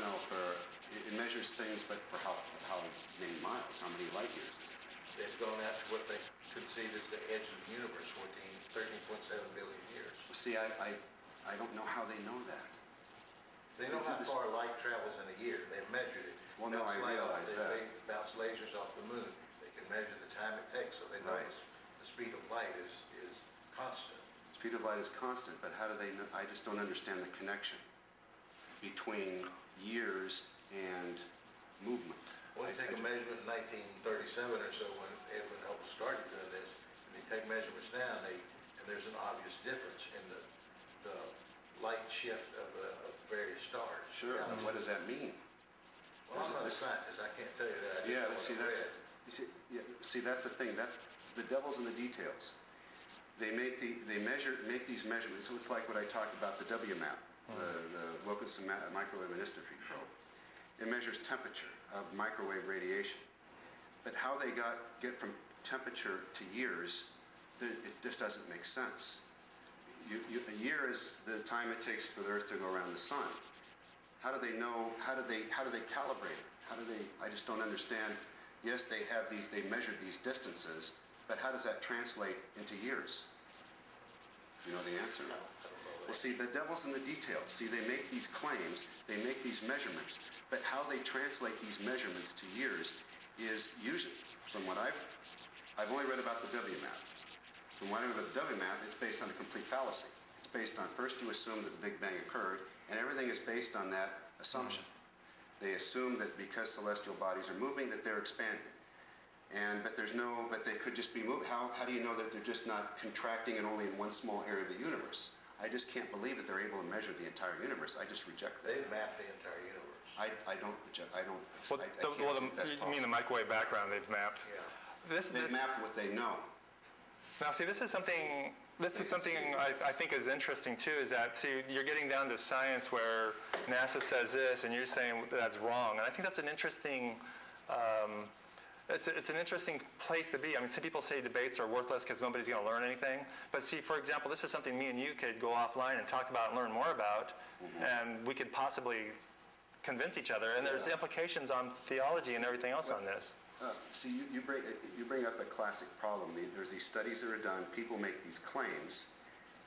it measures things, but for how many miles, how many light years? They've gone out to what they consider as the edge of the universe, 13.7 billion years. See, I don't know how they know that. They know how far light travels in a year. They've measured it. Well, no, I realize that. They bounce lasers off the moon. They can measure the time it takes, so they know the speed of light is constant. The speed of light is constant, but how do they know? I just don't understand the connection between years and movement. Well, you take a measurement in 1937 or so when Edwin Hubble started doing this, and they take measurements now, and there's an obvious difference in the light shift of various stars. Sure, and what does that mean? Well, I'm not a scientist. I can't tell you that. That's the thing. That's the devil's in the details. They make these measurements. So it's like what I talked about the WMAP, the Wilkinson Microwave Anisotropy Probe. It measures temperature of microwave radiation. But how they get from temperature to years, it just doesn't make sense. A year is the time it takes for the Earth to go around the sun. How do they know? How do they calibrate it? I just don't understand. Yes, they have these. They measured these distances, but how does that translate into years? You know the answer. Well, see, the devil's in the details. See, they make these claims, they make these measurements, but how they translate these measurements to years is usually, from what I've only read about the WMAP. From what I know about the WMAP, it's based on a complete fallacy. It's based on, first you assume that the Big Bang occurred, and everything is based on that assumption. They assume that because celestial bodies are moving, that they're expanding. But they could just be moving. How do you know that they're just not contracting and only in one small area of the universe? I just can't believe that they're able to measure the entire universe. I just reject that. They map the entire universe. I don't reject, I don't, well, I the, well the, you mean the microwave background they've mapped? Yeah. They've mapped what they know. Now, see, this is something I think is interesting, too, is that, see, you're getting down to science where NASA says this, and you're saying that's wrong. And I think that's an interesting, it's an interesting place to be. I mean, some people say debates are worthless because nobody's going to learn anything. But see, for example, this is something me and you could go offline and talk about and learn more about, and we could possibly convince each other. And there's implications on theology and everything else on this. See, you bring up a classic problem. There's these studies that are done, people make these claims,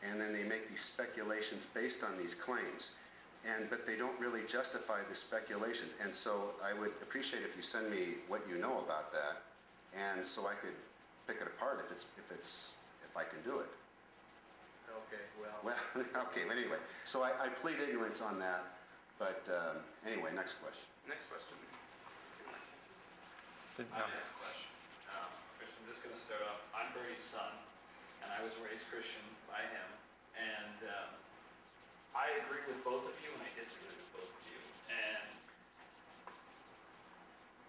and then they make these speculations based on these claims, but they don't really justify the speculations. And so I would appreciate if you send me what you know about that, and so I could pick it apart if I can do it. Okay, anyway. So I plead ignorance on that, but anyway, next question. Next question. I have a question. I'm just going to start off. I'm Bernie's son, and I was raised Christian by him. And I agree with both of you, and I disagree with both of you. And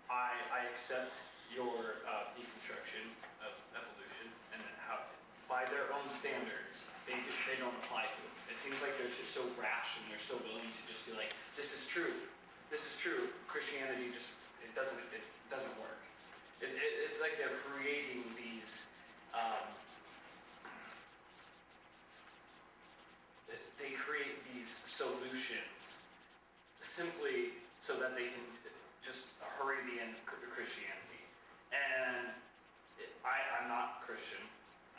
I accept your deconstruction of evolution, and how, by their own standards, they don't apply to it. It seems like they're just so rash, and they're so willing to just be like, this is true, Christianity just... It doesn't work. It's like they're creating these. They create these solutions simply so that they can just hurry the end of Christianity. And I'm not Christian,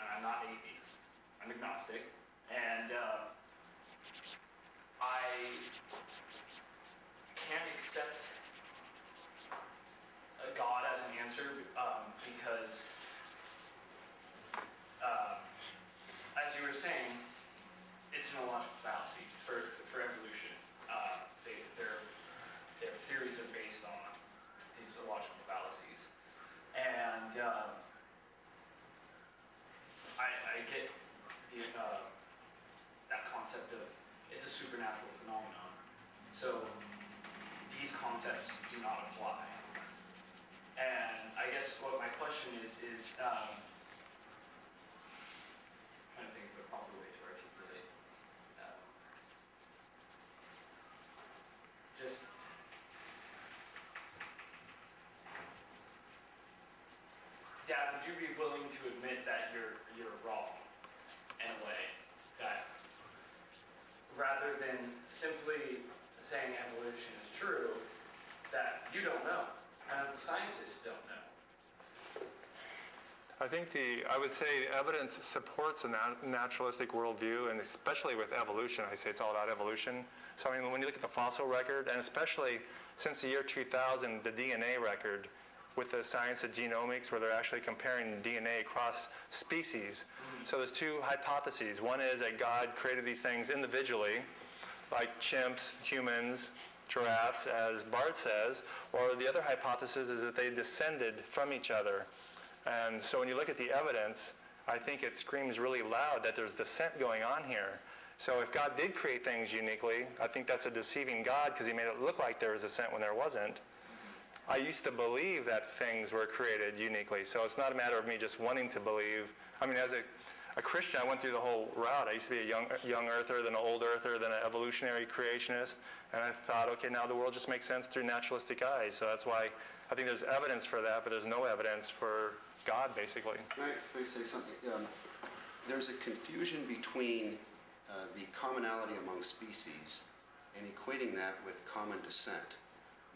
and I'm not atheist. I'm agnostic, and I can't accept God as an answer, because, as you were saying, it's an illogical fallacy for evolution. Their theories are based on these illogical fallacies, and I get that concept of it's a supernatural phenomenon. So these concepts do not apply. And I guess what my question is rather than simply saying evolution is true, that you don't know, and the scientists don't know? I think I would say evidence supports a naturalistic worldview, and especially with evolution, I say it's all about evolution. So I mean, when you look at the fossil record, and especially since the year 2000, the DNA record with the science of genomics, where they're actually comparing DNA across species. So there's two hypotheses. One is that God created these things individually, like chimps, humans, giraffes, as Bart says, or the other hypothesis is that they descended from each other. And so when you look at the evidence, I think it screams really loud that there's descent going on here. So if God did create things uniquely, I think that's a deceiving God, because he made it look like there was descent when there wasn't. I used to believe that things were created uniquely. So it's not a matter of me just wanting to believe. I mean, as a Christian, I went through the whole route. I used to be a young earther, then an old earther, then an evolutionary creationist. And I thought, okay, now the world just makes sense through naturalistic eyes. So that's why I think there's evidence for that, but there's no evidence for God, basically. Can I say something? There's a confusion between the commonality among species and equating that with common descent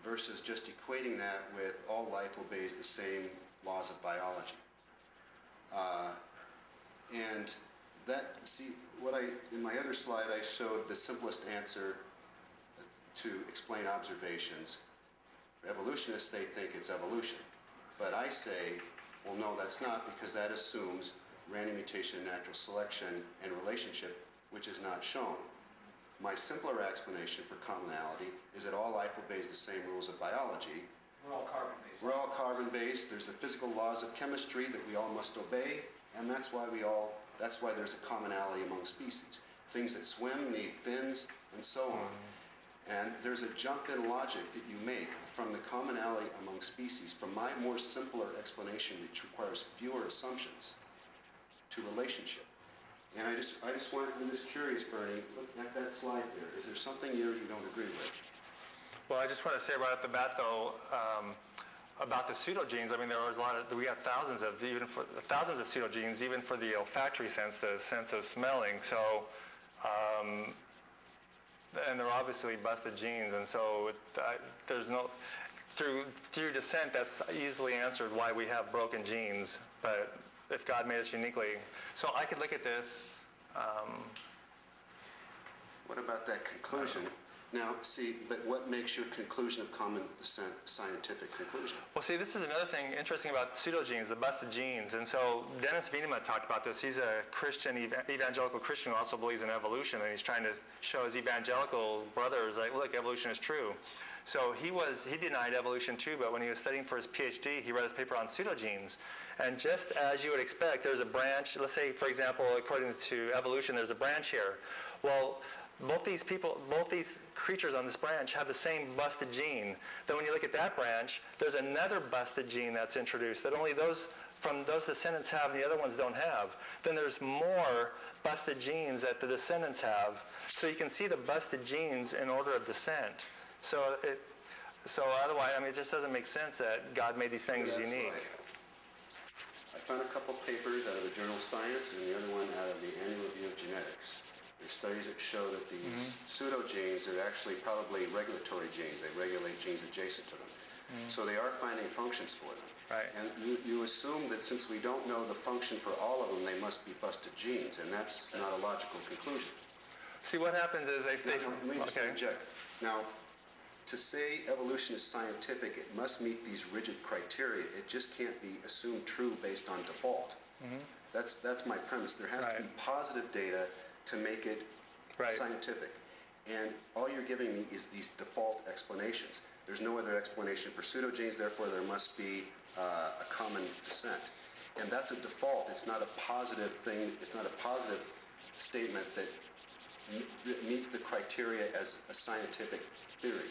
versus just equating that with all life obeys the same laws of biology. And that, see, what in my other slide, I showed the simplest answer to explain observations. For evolutionists, they think it's evolution. But I say, well, no, that's not, because that assumes random mutation, natural selection, and relationship, which is not shown. My simpler explanation for commonality is that all life obeys the same rules of biology. We're all carbon-based. We're all carbon-based. There's the physical laws of chemistry that we all must obey, and that's why that's why there's a commonality among species. Things that swim need fins, and so on. And there's a jump in logic that you make from the commonality among species, from my more simpler explanation, which requires fewer assumptions, to relationship. And I just wanted, I'm just curious, Bernie, look at that slide there. Is there something here you don't agree with? Well, I just want to say right off the bat, though, about the pseudogenes. I mean, there was a lot of, we have thousands of pseudogenes, even for the olfactory sense, the sense of smelling. So, and they're obviously busted genes, and so there's no, through descent, that's easily answered why we have broken genes, but if God made us uniquely. So I could look at this. What about that conclusion? Now, see, but what makes your conclusion of common descent scientific conclusion? Well, see, this is another thing interesting about pseudogenes, the busted genes. And so Dennis Venema talked about this. He's a Christian, evangelical Christian who also believes in evolution, and he's trying to show his evangelical brothers, like, look, evolution is true. So he denied evolution too, but when he was studying for his PhD, he read his paper on pseudogenes. And just as you would expect, there's a branch. Let's say, for example, according to evolution, there's a branch here. Well, both these creatures on this branch have the same busted gene. Then when you look at that branch, there's another busted gene that's introduced that only those from those descendants have and the other ones don't have. Then there's more busted genes that the descendants have. So you can see the busted genes in order of descent. So otherwise, I mean, it just doesn't make sense that God made these things unique. Right. I found a couple papers out of the journal Science and the other one out of the Annual Review of Genetics. There's studies that show that these pseudogenes are actually probably regulatory genes. They regulate genes adjacent to them. So they are finding functions for them. Right. And you assume that since we don't know the function for all of them, they must be busted genes, and that's not a logical conclusion. See, what happens is Now, to say evolution is scientific, it must meet these rigid criteria. It just can't be assumed true based on default. That's my premise. There has to be positive data to make it scientific. And all you're giving me is these default explanations. There's no other explanation for pseudogenes, therefore there must be a common descent. And that's a default. It's not a positive thing. It's not a positive statement that meets the criteria as a scientific theory.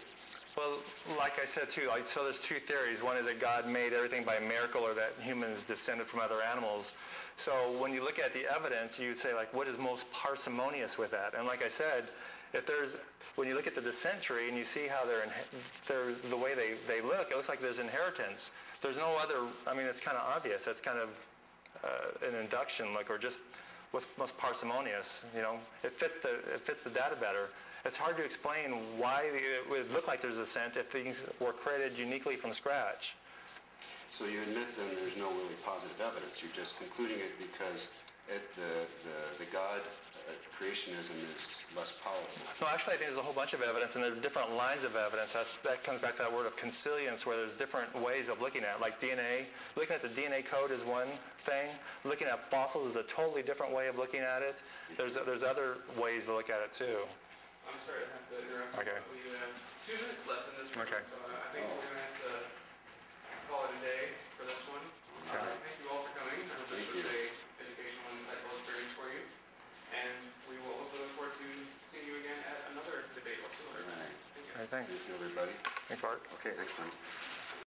Well, like I said too, so there's two theories. One is that God made everything by miracle, or that humans descended from other animals. So when you look at the evidence, you'd say, like, what is most parsimonious with that? And like I said, when you look at the descent tree and you see how the way they look, it looks like there's inheritance. There's no other, I mean, it's kind of obvious. That's kind of an induction look, or just was most parsimonious. You know, it fits the data better. It's hard to explain why it would look like there's ascent if things were created uniquely from scratch. So you admit then there's no really positive evidence. You're just concluding it because the God creationism is less powerful. No, actually I think there's a whole bunch of evidence, and there's different lines of evidence. That comes back to that word of consilience, where there's different ways of looking at it. Like DNA, looking at the DNA code is one thing. Looking at fossils is a totally different way of looking at it. There's other ways to look at it too. I'm sorry, I have to interrupt. Okay. We have 2 minutes left in this one, okay. So I think we're going to have to call it a day for this one. Okay. Thank you all for coming. I hope this was an educational and insightful experience for you. And we will hopefully look forward to seeing you again at another debate. All right. Thank you. All right, thanks. Thank you, everybody. Thanks, Bart. Okay, thanks, Frank.